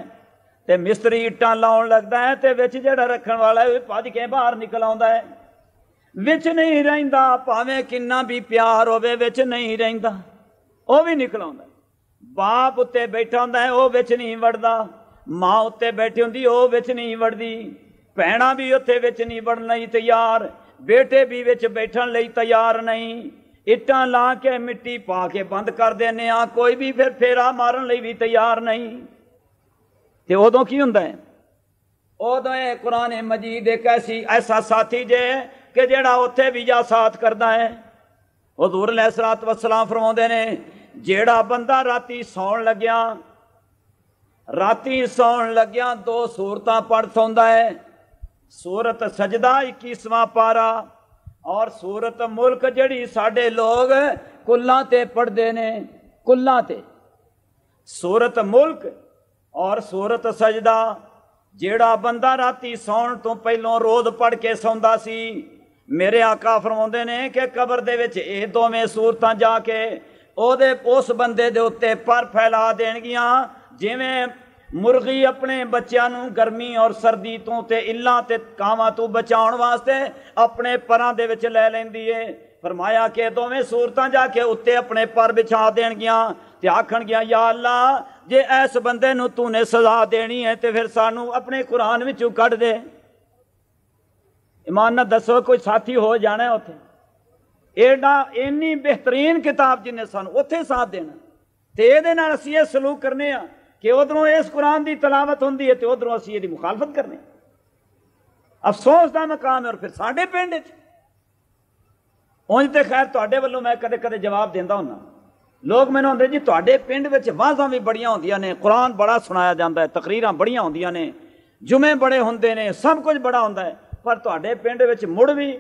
ते मिस्त्री इट्टां लाउण लगदा है, ते विच जिहड़ा रखण वाला है भज के बाहर निकल आउंदा है। विच नहीं रहिंदा, भावें किन्ना भी प्यार होवे विच नहीं रहिंदा, ओ भी निकल आउंदा। बाप उत्ते बैठा हुंदा है, ओ विच नहीं वड़दा, मां उत्ते बैठी हुंदी, ओ विच नहीं वड़दी, भैणां भी उत्ते विच नहीं वड़न लई तैयार, बेटे भी विच बैठण लई तैयार नहीं। इट्टां ला के मिट्टी पा के बंद कर देने आ, कोई भी फिर फेरा मारन लई भी तैयार नहीं। ते उदों की हुंदा है? उदों ये कुरान मजीद एक ऐसी ऐसा साथी जे कि जेड़ा उत्थे भी जा साथ करदा है। हुज़ूर अलैहिस्सलातु वस्सलाम फरमाउंदे ने, जेड़ा बंदा राती सौण लग्या राती सौण लग्या दो सूरतां पढ़ सौंदा है, सूरत सजदा इक्कीसवां पारा और सूरत मुल्क जेड़ी साडे लोग कुल्लां ते पढ़दे ने, कुल्लां ते। सूरत मुल्क और सूरत सजदा, जेड़ा बंदा राती सौण तो पहलों रोज पढ़ के सौंदा सी, मेरे आका फरमाउंदे ने कि कबर दे विच इह दोवें सूरतां जाके ओहदे उस बंदे दे उत्ते पर फैला देणगियां, जिवें मुर्गी अपने बच्चों नूं गर्मी और सर्दी तो ते इल्लां ते कावां तो बचाउण वास्ते अपने परां दे विच लै लैंदी है। फरमाया कि दोवें सूरतां जाके उत्ते अपने पर बिछा देणगियां ते आखणगियां, या अल्लाह जे ऐस बंदे नूं तूने सजा देनी है तो फिर सानू अपने कुरान विचों कढ़ दे। ईमान नाल दसो, कोई साथी हो जाना है उत्थे? एडा इन्नी बेहतरीन किताब जिन्हें सानू उत्थे साथ देना, ते इहदे नाल असीं इह सलूक करने आ कि उधरों इस कुरान की तलावत हुंदी है ते उधरों असीं इहदी मुखालफत करने। अफसोस का मकाम है। और फिर साडे पिंड च उंज ते खैर तुहाडे वल्लों मैं कदे कदे जवाब दिंदा हुंदा, लोग मैनूं आंदे जी तुहाडे पिंड विच वाज़ां भी बड़ियां हुंदियां ने, कुरान बड़ा सुनाया जाता है, तकरीरां बड़ियां हुंदियां ने, जुमे बड़े हुंदे ने, सब कुछ बड़ा हुंदा है, पर तुहाडे पिंड विच मुड़ भी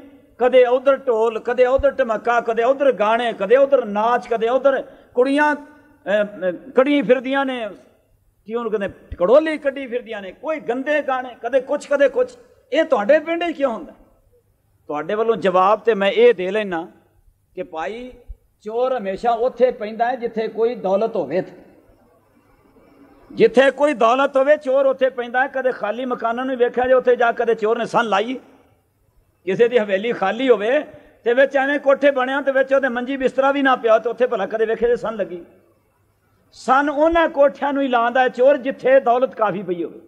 कदे उधर ढोल, कदे उधर धमका, कदे उधर गाने, कदे उधर नाच, कदे उधर कुड़ियां कड़ी फिरदियां ने, कि उन्हूं कहंदे कड़ोली कड़ी फिरदियां ने, कोई गंदे गाने, कदे कुछ कदे कुछ। इह तुहाडे पिंड च क्यों हुंदा? तुहाडे वल्लों जवाब तो मैं ये दे लैना कि भाई, चोर हमेशा उत्थे पैंदा है जिथे कोई दौलत होवे, जिथे कोई दौलत होवे चोर उत्थे पैंदा है। कदे खाली मकानां नूं वेख्या जे उत्थे जा कदे चोर ने सन लाई, किसी दी हवेली खाली होवे ते विच ऐवें कोठे बणिया ते विच ओहदे मंजी बिस्तरा भी ना पिया ते उत्थे भला कदे वेख्या जे सन लगी। सन उन्हां कोठियां नूं ही लांदा है चोर जिथे दौलत काफ़ी पई होवे।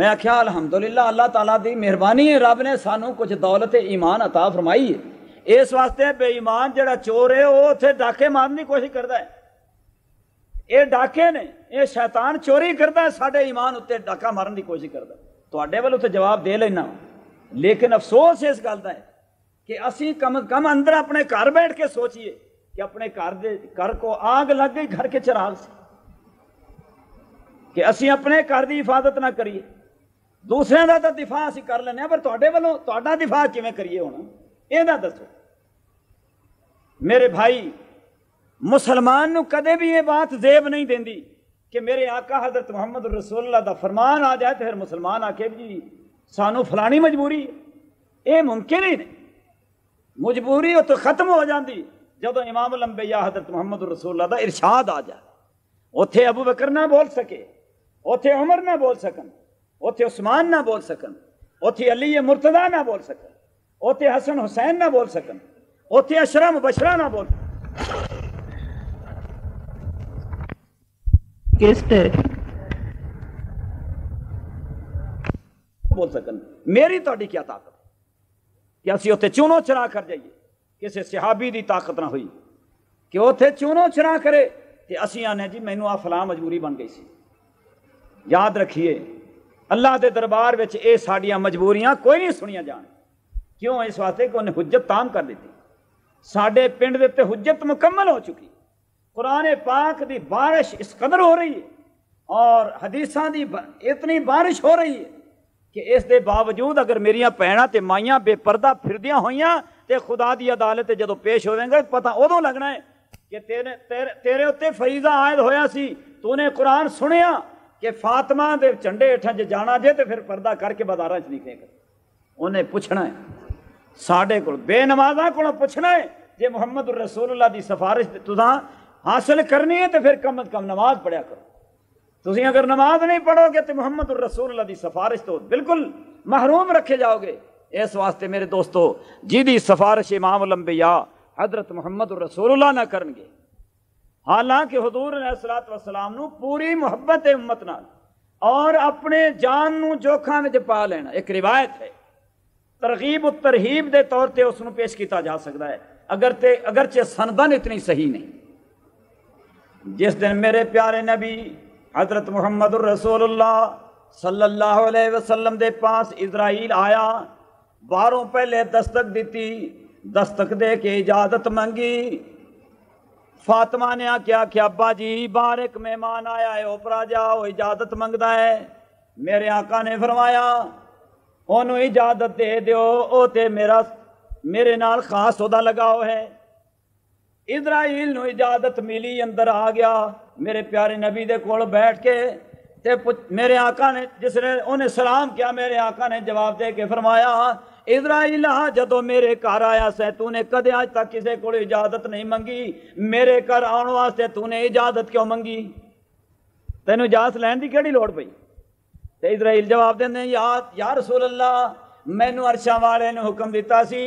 मैं आख्या अलहमदुलिल्लाह, अल्लाह ताला दी मेहरबानी है, रब ने सानू कुछ दौलत ईमान अता फरमाई है। इस वास्ते बेईमान जड़ा चोर है वह उसे डाके मारन की कोशिश करता है। ये डाके ने, ये शैतान चोरी करता है, साढ़े ईमान उत्ते डाका मारन की कोशिश करता है। तुहाडे वल उत्ते जवाब दे लेना, लेकिन अफसोस इस गल दा है कि असी कम कम अंदर अपने घर बैठ के सोचिए कि अपने घर दे घर को आग लग गई, घर के चिराग से, कि असी अपने घर की हिफाजत ना करिए। दूसरों का तो दिफा असी कर लेने, पर तुहाडे वल्लों तुहाडा दिफा किवें करिए हुण इहदा दसो। मेरे भाई, मुसलमान नूं कदे भी ये बात जेब नहीं देंदी कि मेरे आका हजरत मुहम्मद रसूलुल्लाह दा फरमान आ जाए तो फिर मुसलमान आके जी सानू फलानी मजबूरी है, ये मुमकिन ही नहीं। मजबूरी तो खत्म हो जाती जदों इमामुल अंबिया हजरत मुहम्मद रसूलुल्लाह दा इरशाद आ जाए। उत्थे अबू बकर ना बोल सके, उत्थे उमर ना बोल सकन, उत्थे उस्मान ना बोल सकन, उत्थे अली मुर्तदा ना बोल सकन, उत्थे हसन हुसैन ना बोल सकन, उत्थे अशरा मुबशरा ना बोल। बोल सकन मेरी तुहाडी क्या ताकत कि असीं उत्थे चूनो चरा कर जाइए। किसी सहाबी की ताकत ना हुई कि उत्थे चूनो चरा करे कि असीं आने जी मैनू आ फलां मजबूरी बन गई सी। याद रखिए अल्लाह के दरबार में ये साड़ियाँ मजबूरियां कोई नहीं सुनिया जान। क्यों? इस वास्ते कि उन्हें हुज्जत ताम कर दी। साडे पिंड दे उत्ते हुज्जत मुकम्मल हो चुकी। कुरान पाक की बारिश इस कदर हो रही है और हदीसा की इतनी बारिश हो रही है कि इस दे बावजूद अगर मेरिया भैन तो माइया बेपरदा फिरदिया हुई तो खुदा की अदालत जो पेश होवेंगे पता उदों लगना है कि तेरे तेरे तेरे उत्ते फरीजा आयद होया सी, तूने कुरान सुनिया कि फातमा के झंडे हेठा जे जाना जे तो फिर परदा करके बाजारा च निकलेगा। उन्हें पूछना है साढ़े को बेनमाजा को पूछना है जे मुहम्मद रसूलुल्लाह की सिफारिश तुसा हासिल करनी है तो फिर कम अज कम नमाज पढ़िया करो। तुम अगर नमाज नहीं पढ़ोगे तो मुहम्मद रसूलुल्लाह की सिफारिश तो बिल्कुल महरूम रखे जाओगे। इस वास्ते मेरे दोस्तों जिहदी सिफारिश इमामुल अंबिया हजरत मुहम्मद रसूलुल्लाह ना करनगे, हालांकि हुजूर अलैहिस्सलातु वस्सलाम नू पूरी मुहब्बत है उम्मत नाल और अपने जान नू जोखा विच पा लेना एक रिवायत है। तरगीब और तरहीब के तौर पर उसनू पेश किया जा सकता है अगर ते अगरचे सनदन इतनी सही नहीं। जिस दिन मेरे प्यारे नबी हजरत मुहम्मद रसूलुल्लाह सल्लल्लाहु अलैहि वसल्लम दे पास इजराइल आया, बारों पहले दस्तक दी, दस्तक दे के इजाजत मंगी। फातिमा ने आख्या कि अब्बा जी बाहर एक मेहमान आया है, ओपरा जाओ इजाजत मंगता है। मेरे आका ने फरमाया ओनू इजाजत दे दियो, ओ ते मेरा मेरे नाल खास ओदा लगाव है। इजराइल नू इजाजत मिली, अंदर आ गया मेरे प्यारे नबी दे कोल बैठ के ते मेरे आका ने जिसने उन्हें सलाम किया मेरे आका ने जवाब दे के फरमाया इजराइल जदों मेरे घर आया सै तूने कदे अज तक किसी को इजाजत नहीं मंगी, मेरे घर आने वास्ते तूने इजाजत क्यों मंगी? तेन इजाजत लैन की केड़ी लोड़ पई? ते इजराइल जवाब देंदे याद या रसूल अल्लाह मैनू अरशा वाले ने हुक्म दिता सी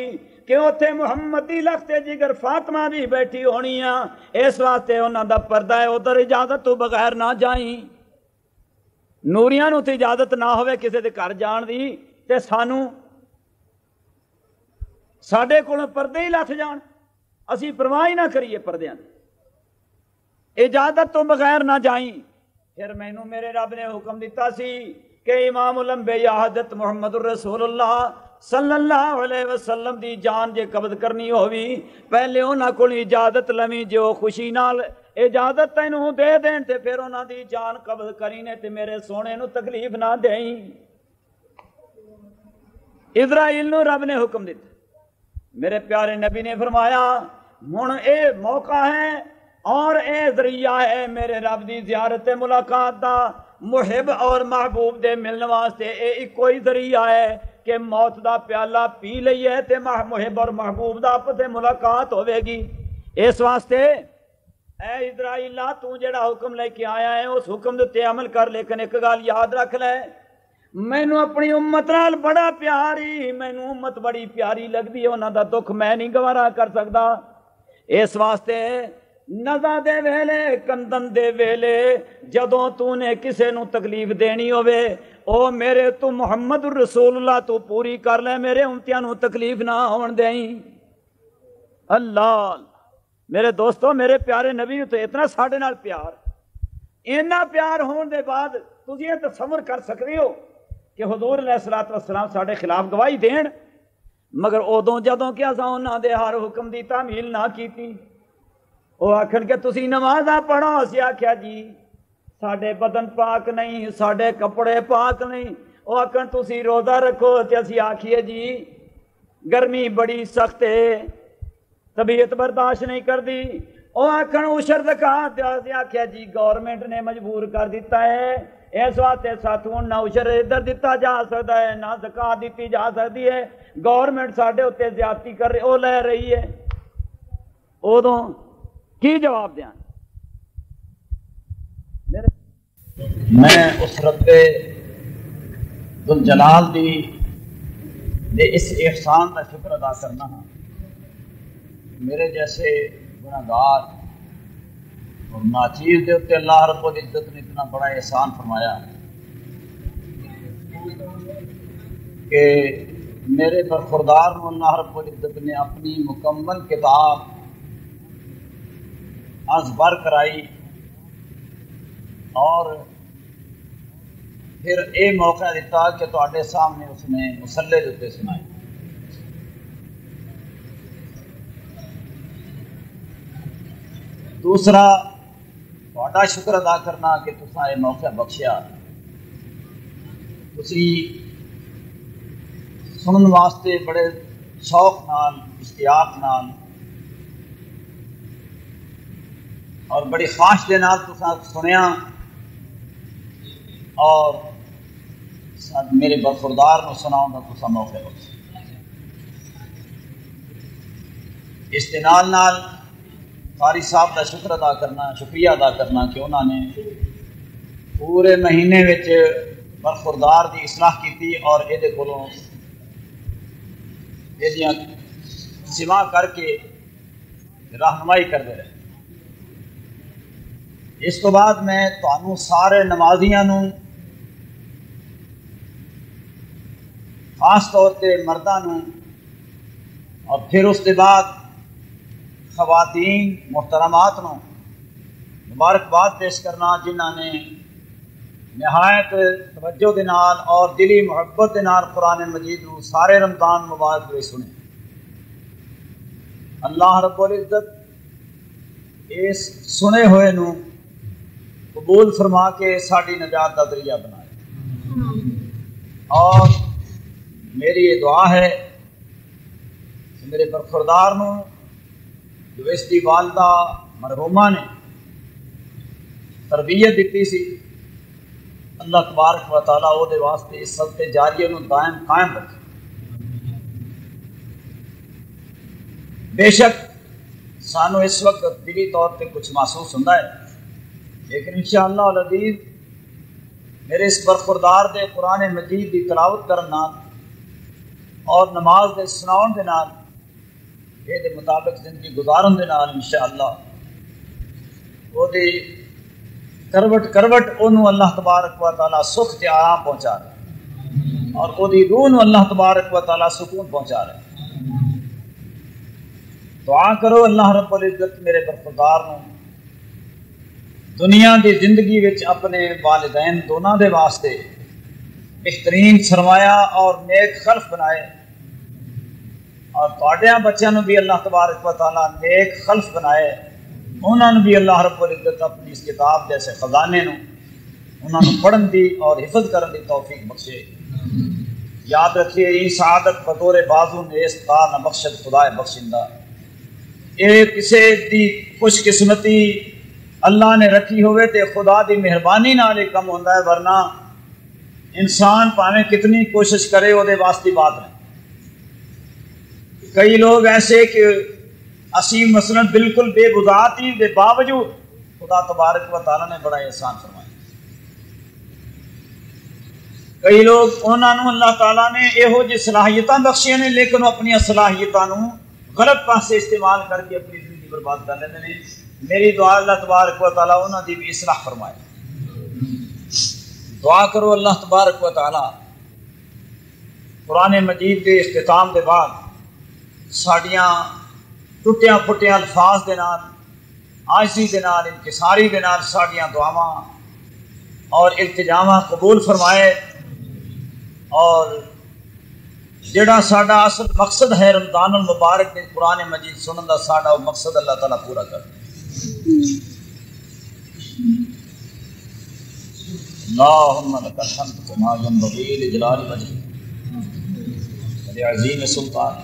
कि उत्थे मुहम्मद दी लखते जिगर फातिमा भी बैठी होनी आ, इस वास्ते उन्हां दा पर्दा है, उधर इजाजत तो बगैर ना जाई। नूरियां नूं ते इजाजत ना होवे किसी दे घर जाण दी ते सानू साडे कोलों पर्दे ही लथ जाण, असीं परवाह ही ना करिए पर्दियां दी। इजाजत तो बगैर ना जाई। फिर मैनू मेरे रब ने हुक्म दिता सी कि इमामुल अंबिया हज़रत मुहम्मद रसूलुल्लाह सल्लल्लाहु अलैहि वसल्लम दी जान जे कब्ज़ करनी होवी पहले उन्हां कोल इजाजत लवी, जो खुशी नाल इजाजत तैनू दे देण ते फिर उन्हां दी जान कब्ज़ करी ने ते मेरे सोहणे नू तकलीफ ना देई। इजराइल नू रब ने हुक्म दिता। मेरे प्यारे नबी ने फरमाया हुण ए मौका है और ए ज़रिया है मेरे रब दी ज़ियारत ते मुलाकात दा। मुहिब और महबूब दे मिलण वास्ते ए इक्को ही ज़रिया है कि मौत का प्याला पी लीए तो मुहिब और महबूब का आपस मुलाकात होगी। इस वास्ते ऐ इजराइला तू जेड़ा हुक्म लेके आया है उस हुक्म के उत्ते अमल कर, लेकिन एक गल याद रख लै मैनू अपनी उम्मत नाल बड़ा प्यारी, मैनू उम्मत बड़ी प्यारी लगती है, उन्हां दा दुख मैं नहीं गवारा कर सकता। इस वास्ते नज़ा दे वेले कंदन दे वेले जदों तू ने किसी नू तकलीफ देनी होवे ओ मेरे तू मुहम्मद रसूलुल्लाह तू पूरी कर ले, मेरे उम्मतियां नू तकलीफ ना होन देई। अल्लाह मेरे दोस्तों मेरे प्यारे नबी नू तो इतना साढ़े नाल प्यार, इन्ना प्यार होने के बाद तुसीं ये तसव्वुर कर सकदे हो कि हुजूर अलैहिस्सलातु वस्सलाम साढ़े खिलाफ गवाही देण मगर उदों जदों कि असां उन्हां दे हर हुक्म दी तामील ना कीती। वह आखन के तुसीं नमाज़ ना पढ़ो, असीं आख्या जी साढ़े बदन पाक नहीं, साढ़े कपड़े पाक नहीं। वह आखन तुसी रोज़ा रखो तो असीं आखिए जी गर्मी बड़ी सख्त है, तबीयत बर्दाश्त नहीं करती। और आखन उशरद कहा ते आख्या जी गवर्नमेंट ने मजबूर कर दिता है। इस वास्ते साथियों ना उशर इधर दिता जा सकता है ना ज़कात दी जा सकती है। गवर्नमेंट साढ़े उत्ते ज्यादती कर रही लै रही है। उदों की जवाब दें? मैं उस रब्बे दुल जलाल दी दे इस एहसान का शुक्र अदा करना हाँ। मेरे जैसे गुनाहगार और नाचीज के उत्ते अल्लाह रब्बुल इज्जत ने इतना बड़ा एहसान फरमाया कि मेरे परवरदिगार अल्लाह रब्बुल इज्जत ने अपनी मुकम्मल किताब अज़बर कराई। और फिर ये मौका दिता कि तुहाडे सामने उसने मुसल्ले दे उत्ते सुनाए। दूसरा तुहाडा शुक्र अदा करना कि तुसां ये मौका बख्शिया। तुसीं सुनन वास्ते बड़े शौक नाल इश्तियाक नाल और बड़ी ख्वाहिश दे नाल तुसां सुनिया। और मेरे बरफुरदार में सुनाऊंगा तुसा मौके इस नाल नाल कारी साहब का शुक्र अदा करना शुक्रिया अदा करना कि उन्होंने पूरे महीने बरफुरदार की इसलाह की और ये कोलों सिवा करके रहनुमाई करते रहे। इस तो बाद मैं तुहानू सारे नमाजियां नू खास तौर पर मर्दा नू और फिर उसके बाद खवातीन मुहतरमात नू मुबारकबाद पेश करना जिन्होंने नहायत तवज्जो दे नाल और दिली मुहब्बत दे नाल कुरान मजीद नू सारे रमजान मुबारक दे सुने। अल्लाह रब्बुल इज्जत इस सुने हुए नू कबूल फरमा के साड़ी नजात का जरिया बनाए। और मेरी ये दुआ है मेरे बरखुरदार नूं जो इसकी वालदा मरहूमा ने तरबियत दी सी अल्लाह तबारक व तआला उहदे वास्ते इस सदके जारिये नूं दायम कायम रखे। बेशक सानू इस वक्त दिली तौर पर कुछ महसूस होंदा है लेकिन इंशाअल्लाह अज़ीज़ मेरे इस बरखुरदार दे कुरान मजीद की तिलावत करना और नमाज के सुनाउण दे नाल ये मुताबिक जिंदगी गुजारन दे नाल इंशाअल्लाह ओदी करवट करवट ओनू अल्लाह तबारक व तआला सुख ते आराम पहुँचा रहे और ओदी रूह नू अल्लाह तबारक व तआला सुकून पहुँचा रहे। दुआ करो अल्लाह रब्बुल इज़्ज़त मेरे बरखुरदार नू दुनिया की जिंदगी विच अपने वालिदैन दोनों के वास्ते बेहतरीन सरमाया और नेक खल्फ बनाए और तुहाडे बच्चों भी अल्लाह तबारक व तआला नेक खल्फ बनाए। उन्होंने भी अल्लाह रब्बुल इज़्ज़त अपनी इस किताब जैसे खजाने उन्होंने पढ़न की और हिफज करन की तौफीक बख्शे। याद रखिए ई सआदत बतौर बाजू नेस ता न बख्शत खुदा बख्शिंदा। ये किसी की खुशकिस्मती अल्लाह ने रखी होवे ते खुदा की मेहरबानी नाल ही कम होंदा है वरना इंसान भावें कितनी कोशिश करे उहदे वास्ते बात नहीं। कई लोग ऐसे कि असीम मसलन बिल्कुल बेबुदाती के बावजूद खुदा तबारक व तआला ने बड़ा एहसान फरमाया। कई लोग उन्होंने अल्लाह तआला ने इहो जी सलाहियतां बख्शियां ने लेकिन अपनी सलाहियतां नूं गलत पासे इस्तेमाल करके अपनी जिंदगी बर्बाद कर लैंदे ने। मेरी दुआ अल्लाह तबारक व तआला उन्हों की भी इसलाह फरमाए। दुआ करो अल्लाह तबारक व तआला कुरान मजीद के इख्तिताम के बाद साड़ियाँ टुटिया फुटिया अल्फाज के नाल आजिज़ी के नाल इंकिसारी के नाल साड़ियाँ दुआवां और इल्तिजावां कबूल फरमाए। और जिहड़ा साडा असल मकसद है रमज़ान अल मुबारक के कुरान मजीद सुनन दा साडा मकसद अल्लाह तआला पूरा करे। اللهم لك الحمد كما ينبغي لجلال وجهك ولعظيم سلطانك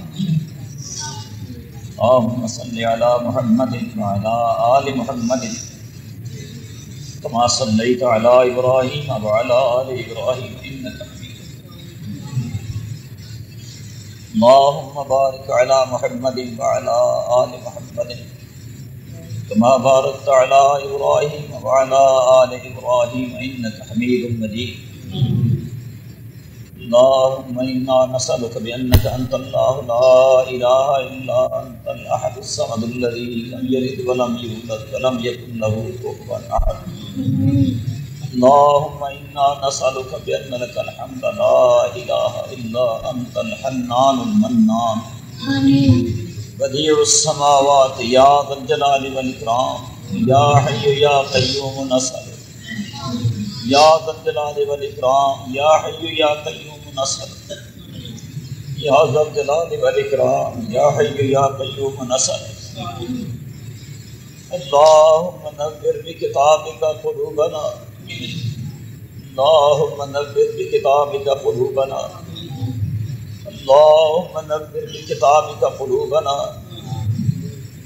अल्लाहुम्मा सल्लि अला मुहम्मदिन व अला आलि मुहम्मदिन कमा सल्लैत अला इब्राहीम व अला आलि इब्राहीम इन्नका अल्लाहुम्मा बारिक अला मुहम्मदिन व अला आलि मुहम्मदिन कमा बारकत अला इब्राहीम व अला आलि इब्राहीम इन्नका हमीदुम मजीद। اللهم إنا نسألك بأنك أنت الله لا إله إلا أنت الأحد الصمد الذي لم يلد ولم يولد ولم يكن له كفوا أحد اللهم إنا نسألك بأن لك الحمد لا إله إلا أنت الحنان المنان بديع السماوات يا ذا الجلال والإكرام يا حي يا قيوم نسألك या ज़ल्जलाल वल इकराम या हय्यु या क़य्यूम नसअल या ज़ल्जलाल वल इकराम या हय्यु या क़य्यूम नसअल अल्लाहुम्मा नव्विर बिकिताबिका क़ुलूबना अल्लाहुम्मा नव्विर बिकिताबिका क़ुलूबना अल्लाहुम्मा नव्विर बिकिताबिका क़ुलूबना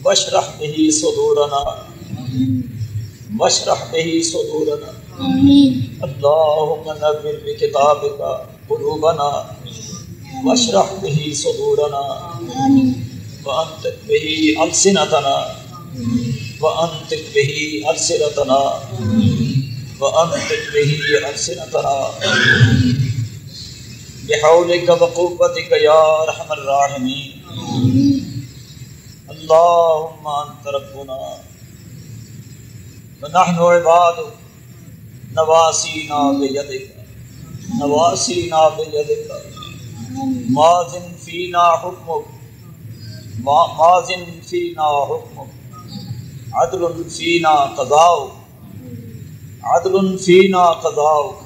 वश्रह बिही सुदूरना वश्रह बिही सुदूरना اللهم نور بكتابك قلوبنا واشرح به صدورنا وانطق به ألسنتنا وانطق به ألسنتنا وانطق به ألسنتنا بحولك وقوتك يا أرحم الراحمين اللهم أنت ربنا ونحن عبادك नवासीना बियदिक नवासीना बियदिक माज़िन फ़ीना हुक्मुक माज़िन फ़ीना हुक्मुक अदलुन फ़ीना क़ज़ाउक अदलुन फ़ीना क़ज़ाउक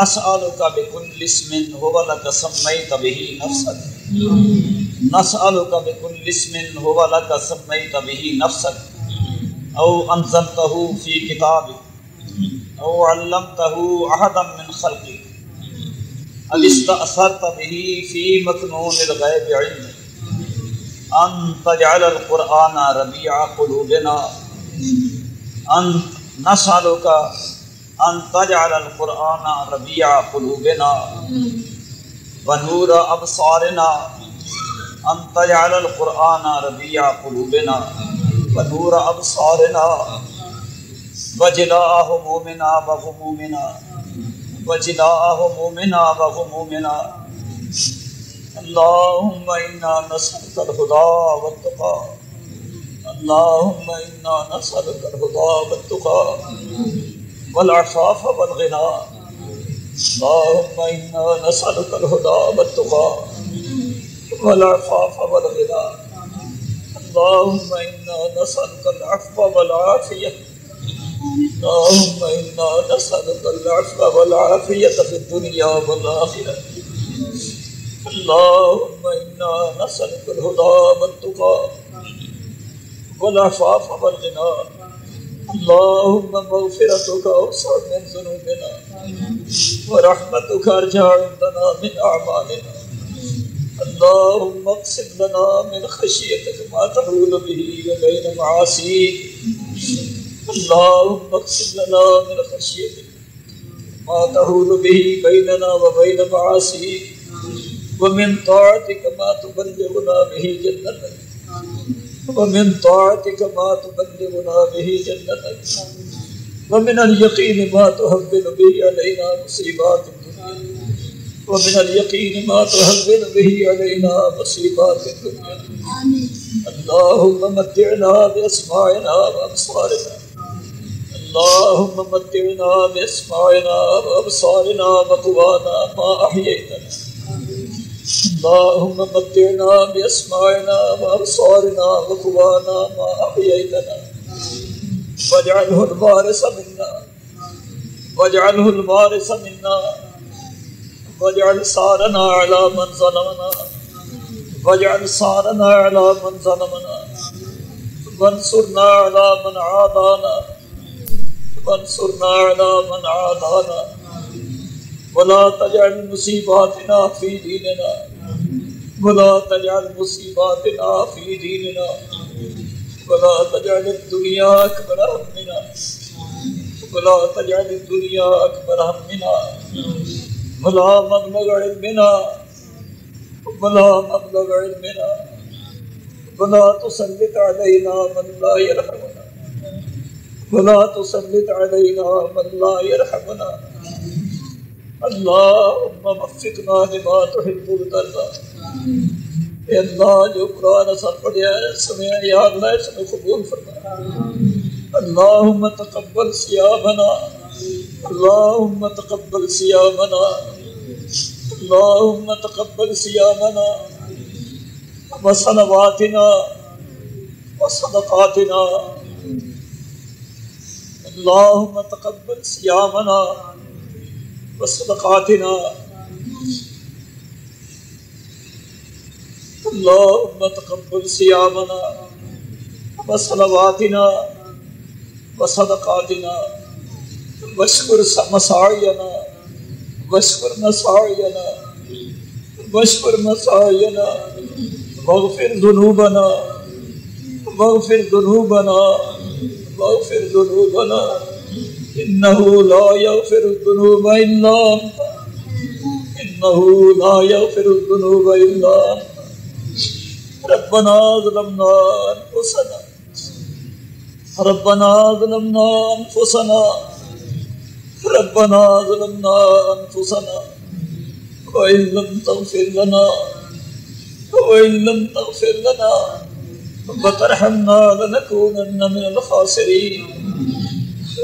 नस्अलुका बिकुल्लि इस्मिन हुव लक सम्मैत बिही नफ़्सक नस्अलुका बिकुल्लि इस्मिन हुव लक सम्मैत बिही नफ़्सक औ अंज़लतहु फ़ी किताबिक औ علمته احدا من خلقك او استأثرت به في مكنون الغيب علمك ان تجعل القرآن ربيع قلوبنا ان نسألك ان تجعل القرآن ربيع قلوبنا ونور أبصارنا ان تجعل القرآن ربيع قلوبنا ونور أبصارنا وجلاء همومنا وغمومنا وجلاء همومنا وغمومنا اللهم إنا نسألك الهدى والتقى اللهم إنا نسألك الهدى والتقى والعفاف والغنى اللهم إنا نسألك الهدى والتقى والعفاف والغنى اللهم إنا نسألك العفو والعافية اللهم إنا نسألك العفو والعافية في الدنيا والآخرة اللهم إنا نسألك الهدى والتقى والعفاف والغنى اللهم مغفرتك أوسع من ذنوبنا ورحمتك أرجى عندنا من أعمالنا اللهم اقسم لنا من خشيتك ما تحول به وبين معاصيك اللهم اقسم لنا من خشيتك ما تحول به بيننا وبين معاصيك ومن طاعتك ما تبلغنا به جنتك ومن طاعتك ما تبلغنا به جنتك ومن اليقين ما تهون به علينا مصيبات الدنيا ومن اليقين ما تهون به علينا مصيبات الدنيا اللهم متعنا بأسماعنا وأبصارنا اللهم متعنا بأسماعنا وأبصارنا وقوانا ما أحييتنا اللهم متعنا بأسماعنا وأبصارنا وقوانا ما أحييتنا واجعله الوارث منا واجعله الوارث منا واجعل ثارنا على من ظلمنا واجعل ثارنا على من ظلمنا وانصرنا على من عادانا وانصرنا على من عادانا ولا تجعل مصيباتنا في ديننا वला तजअल मुसीबतना फी दीनिना वला तजअल दुनिया अकबर हमना वला तजअल दुनिया अकबर हमना वला मबलग इल्मिना वला मबलग इल्मिना वला तुसल्लित अलैना मन ला यरहमना वला तुसल्लित अलैना मन ला यरहमना अल्लाहुम्मा वफ़क़ना लिमा तुहिब्बु वतरदा। ए अल्लाह जो कुरान असर पढ़िया है सुनिया याद लाए सुनो कबूल फरमा। अल्लाहुम्मा तक़ब्बल सियामना अल्लाहुम्मा तक़ब्बल सियामना अल्लाहुम्मा तक़ब्बल सियामना व सलावातिना व सदक़ातिना अल्लाहुम्मा तक़ब्बल सियामना वसदक़ातिना अल्लाहुम्मा तक़ब्बल सियामना वसलवातिना वसदक़ातिना वश्कुर मसायना वश्कुर मसायना वश्कुर मसायना वग़फ़िर ज़ुनूबना वग़फ़िर ज़ुनूबना वग़फ़िर ज़ुनूबना इन्नहु ला यग़फ़िरु ज़ुनूब इल्ला अन्त इन्नहु ला यग़फ़िरु ज़ुनूब इल्ला अन्त रब्बना ज़लमना अन्फुसना रब्बना ज़लमना अन्फुसना रब्बना ज़लमना अन्फुसना व इल्लम तग़फ़िर लना व इल्लम तग़फ़िर लना व तरहमना लनकूनन्न मिनल ख़ासिरीन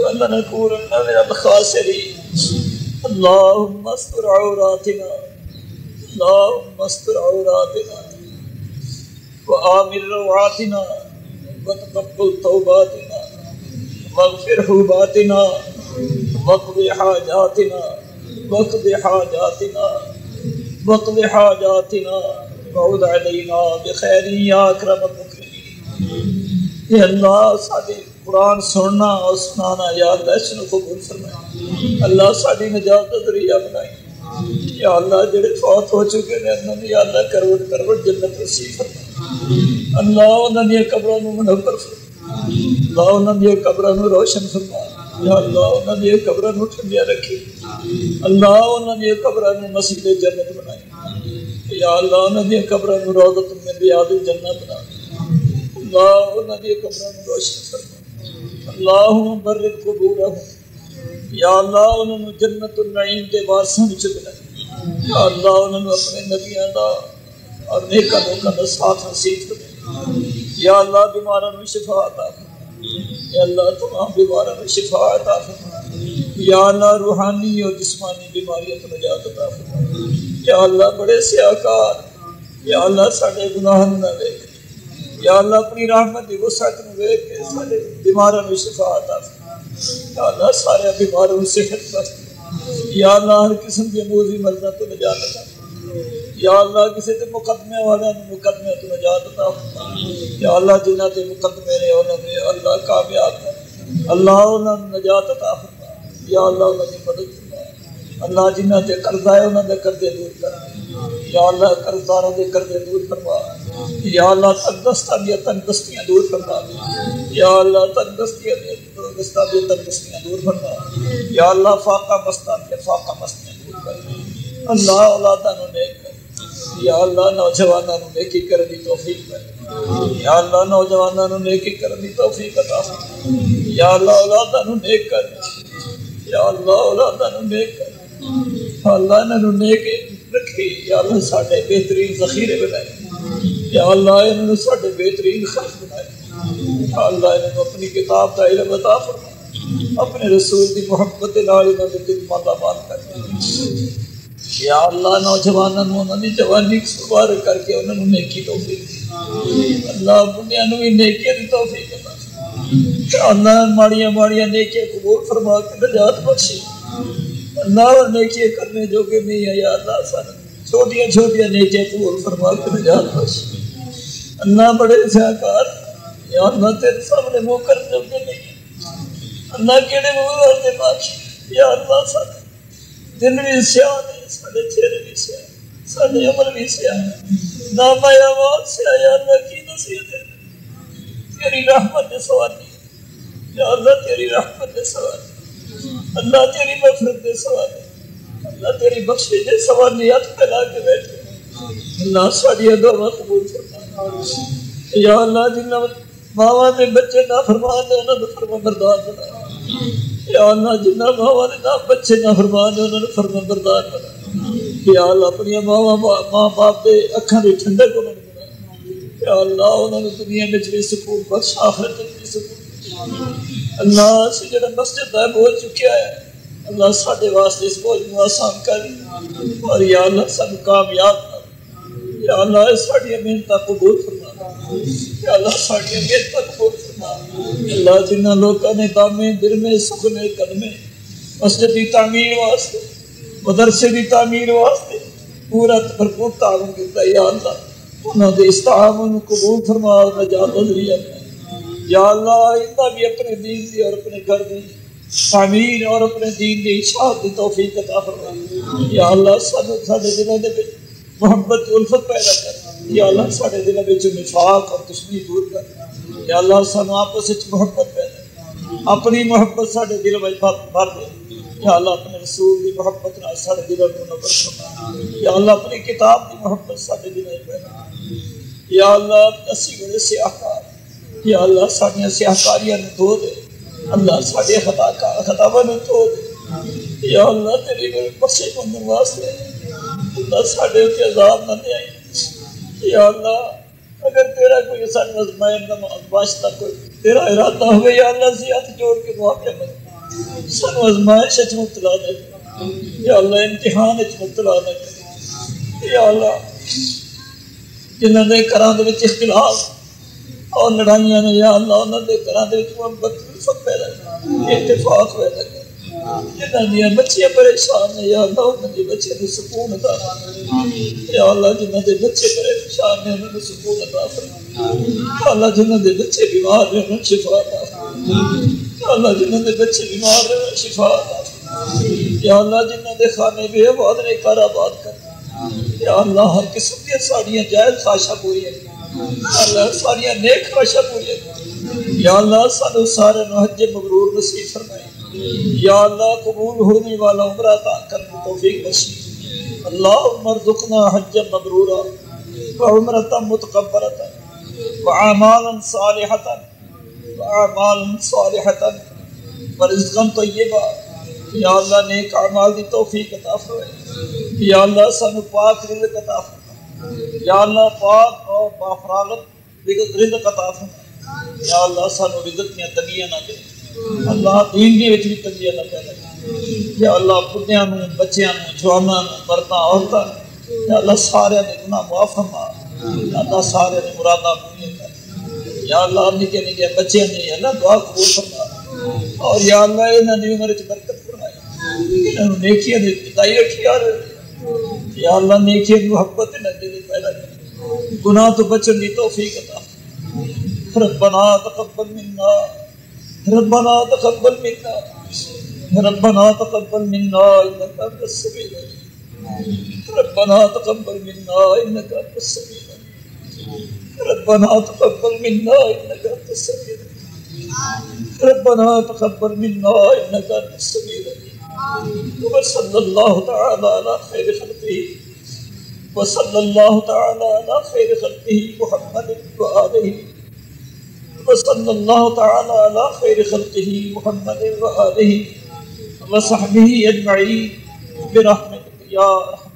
वलनकूनन्न मिनल ख़ासिरीन। अल्लाहुम्मा अस्तर औरातिना अल्लाहुम्मा अस्तर औरातिना व आमिर रौआतिना व तक़ब्बल तौबातिना वग़फ़िर हुबातिना वक़्दि हाजातिना वक़्दि हाजातिना वक़्दि हाजातिना वअद अलैना बिख़ैरि या अकरम अल-मुकरमीन। या अल्लाह सादी कुरान सुनना और सुनाना याद रखना कबूल फरमाए। अल्लाह साडी निजात का ज़रिया बनाए। या अल्लाह जेड़े फौत हो चुके ने उन्होंने या अल्लाह करवट करवट जन्नत नसीब फरमाए। अल्लाह उन्होंने कब्रों को मुनव्वर फरमाए। अल्लाह उन्होंने कब्रों को रोशन फरमाए। या अल्लाह उन्होंने कब्रों को ठंडिया रखे। अल्लाह उन्होंने कब्रों को मस्जिद जन्नत बनाए। या अल्लाह उन्होंने कब्रों को रौज़त में रियाद जन्नत बनाए। अल्लाह उन्होंने कब्रों को रोशन फरमाए। अल्लाहुम्मा बर्रिद कुबूरहुम या अल्लाह उन्होंने जन्नतुल नईम के वारसों में चुना। या अल्लाह उन्होंने अपने नबियों का और नेक लोगों का साथ नसीब फरमाए। या अल्लाह बीमारों को शिफा अता फरमाए। या अल्लाह तमाम बीमारों को शिफा अता फरमाए। या अल्लाह रूहानी और जिस्मानी बीमारियों से निजात अता फरमाए। या अल्लाह बड़े सियाकार या अल्लाह साडे गुनाह ना देख। या अल्लाह अपनी रहमत की वसात में देख के सारे बीमारों को शिफा अता फरमा। या अल्लाह सारे बीमारों को सेहत बख्श। या अल्लाह हर किस्म के मौज़ी मर्ज़ा तो निजात अता फरमा। या अल्लाह किसी के मुकदमे वाले मुकदमे तो निजात अता फरमा। या अल्लाह जिन्हां दे मुकदमे ने उन्होंने अल्लाह कामयाब कर अल्लाह उन्होंने निजात अता फरमा। या अल्लाह उन्होंने मदद फरमा। अल्लाह जिन्हां ते कर्ज़ा है उन्होंने कर्ज़े दूर कर। या अल्लाह कर्ज़दारों के कर्ज़े दूर फरमा। या अल्लाह तंगदस्ता दिया तंगदस्तियाँ दूर फरमा। या अल्लाह तंगदस्तियाँ तंगदस्ता दिया तंगदस्तियाँ दूर फरमा। या अल्लाह फाका मस्ता दिया फाका मस्तियाँ दूर कर। अल्लाह औलादा नूं नेक कर। या अल्लाह नौजवानों नूं नेकी करन दी तौफीक कर। या अल्लाह नौजवानों नूं नेकी करन दी तौफीक अता फरमा। या अल्लाह औलादा नूं नेक कर। या अल्लाह औलादा नूं नेक कर। अल्लाह इन्हां नूं नेक रखे। या अल्लाह साडे बेहतरीन ज़खीरे बनाए। या अल्लाह इन्होंने साढ़े बेहतरीन खर्च बनाए। या अल्लाह इन्होंने अपनी किताब का इल्म अता फरमा। अपने रसूल की मुहब्बत नाल इन्होंने दिल मालामाल कर। या अल्लाह नौजवानों को उन्होंने जवानी सवार करके उन्होंने नेकी तौफीक दी। अल्लाह बुढ़िया भी नेकिया की तौफीक अता फरमा। अल्लाह माड़िया माड़िया नेकिया कबूल फरमा के निजात बख्शे। अल्लाह नेकिया करने जोगे नहीं है। या अल्लाह सानू छोटिया छोटिया नेकिया कबूल फरमा के निजात बख्शे। अल्लाह बड़े सहकार या अल्लाह तेरे सामने मुँह कर जोगे नहीं। अल्लाह केड़े मुँह करते बादशाह। या अल्लाह सारे दिन भी स्याह ने सारे चेहरे भी स्याह साढ़े अमल भी से ना पाया वाद से आया ना की नसीहत है तेरी रहमत दे सवाती या अल्लाह तेरी रहमत दे सवाती अल्लाह तेरी मगफिरत दे सवाती अल्लाह तेरी बख्शिश दे सवालियत फैला के बैठे अल्लाह साड़ी दुआ कबूल फरमा या अल्लाह जिन्ना मावा के बच्चे ना फरमान दे उन्हें फरमाबरदार बना या अल्लाह जिन्ना मावा ने ना बच्चे ना फरमान दे उन्हें फरमाबरदार बना या अल्लाह अपनी मावा मां बाप के अखां दी ठंडक उन्हें बना या अल्लाह उन्हें दुनिया में भी सुकून बख्श आखिरत में भी सुकून अल्लाह से जेड़ा मस्जिद दा बोझ चुकिया है अल्लाह साडे वास्ते इस बोझ नूं आसान कर और या अल्लाह सानूं कामयाब या अल्लाह साडी मेहनत कबूल या अल्लाह साड़ियां मेरे तक पहुंचना अल्लाह जिन्ना लोगों ने दामे दिरमे सुखने कदमे मस्जिद की तामीर वास्ते मदरसे की तामीर वास्ते पूरा भरपूर तावन किया या अल्लाह उन्होंने इस तावन कबूल फरमा और नजात नजरिया या अल्लाह इन्ना भी अपने दीन की और अपने घर की तामीर और अपने दीन की इशाअत की तौफीक अता फरमा या अल्लाह सानू साडे दिलों दे विच मुहब्बत उल्फत पैदा कर या अल्लाह साडे दिलों में निफाक और दुश्मनी दूर कर या अल्लाह सानू आपस में मुहब्बत पैदा अपनी मुहब्बत साडे दिलों में भर दे या अल्लाह अपने रसूल की मुहब्बत नाल साडे दिलों नूं नवर फरमा या अल्लाह अपनी किताब की मुहब्बत साडे दिलों में पैदा या अल्लाह असी बड़े सियाहकार या अल्लाह साडियां सियाहकारियां नूं धो दे अल्लाह साडियां खताका खतावां नूं धो दे या अल्लाह तेरी बख्शिश मंगण वास्ते अल्लाह साडे उत्ते अज़ाब ना दे या अल्लाह अगर तेरा कोई सन मजमैन का वास्ता कोई तेरा इरादा हो या अल्लाह से हाथ जोड़ के मुआफ़ी मांग सन मजमैश च मुबतला न कर या अल्लाह इम्तिहान च मुबतला न कर या अल्लाह जिन्हां दे घरां दे विच इख्तिलाफ और लड़ाइयां ने या अल्लाह उन्हां दे घरां दे विच मुहब्बत उल्फत पैदा कर इत्तेफाक पैदा कर जिन्हां दियां बच्चियां परेशान ने या अल्लाह उन्हां दे बच्चियां नूं सुकून अता या अल्लाह जिन्हां दे बच्चे परेशान ने उन्हां नूं सुकून अता फरमा अल्लाह जिन्हां दे बच्चे बीमार ने उन्हां नूं शिफा अता फरमा अल्लाह जिन्हां दे बच्चे बीमार ने उन्हां नूं शिफा अता फरमा या अल्लाह जिन्हां दे खाने बेआबाद ने काराबाद कर या अल्लाह हर किस्म दी साड़ियां जायज़ ख्वाहिशां पूरियां अल्लाह सारियां नेक ख्वाहिशां पूरियां या अल्लाह सानूं सारे नूं हज मबरूर नसीब फरमाए या अल्लाह कबूल होने वाला उम्रा अता करने की तौफीक बख्शे अल्लाह मरज़ुक़ना हज्जन मबरूरा व उम्रतन मुतक़ब्बलतन व अमालन सालिहतन व अमालन सालिहतन व रिज़्क़न तय्यबा या अल्लाह नेक अमाल की तौफीक अता फरमाए या अल्लाह सानू पाक रिज़्क़ अता फरमाए या अल्लाह पाक और बाफरागत रिज़्क़ अता फरमाए या अल्लाह सानू रिज़्क़ दी तंगियां ना दे अल्लाह दीन दे विच भी तंगियां ना पैदा करे या अल्लाह बुढ़ियां नूं बच्चियां नूं जवानां नूं मर्दां औरतां या अल्लाह सारियां दे गुनाह माफ़ फरमा अल्लाह सारियां दी मुरादां पूरियां कर या अल्लाह निक्के निक्के बच्चियां दी अल्लाह दुआ कबूल फरमा और या अल्लाह इन्हां दी उम्र च बरकत फरमाए इन्हां नूं नेकियां दे दाई रखी यार या अल्लाह नेकियां दी मुहब्बत इन्हां दे दिल पैदा कर गुनाह तो बचण दी तौफीक अता रब्बना तक़ब्बल मिन्ना रब्बना तक़ब्बल मिन्ना रब्बना तक़ब्बल मिन्ना इन्नका अंतस समीउल अलीम रब्बना तक़ब्बल मिन्ना इन्नका अंतस समीउल अलीम रब्बना तक़ब्बल मिन्ना इन्नका अंतस समीउल अलीम रब्बना तक़ब्बल मिन्ना इन्नका अंतस समीउल अलीम व सल्लल्लाहु तआला अला खैरि खल्क़िही व सल्लल्लाहु तआला अला खैरि खल्क़िही मुहम्मदिन व आलिही وصلى الله تعالى على خير خلقه محمد وآله وصحبه أجمعين برحمتك يا أرحم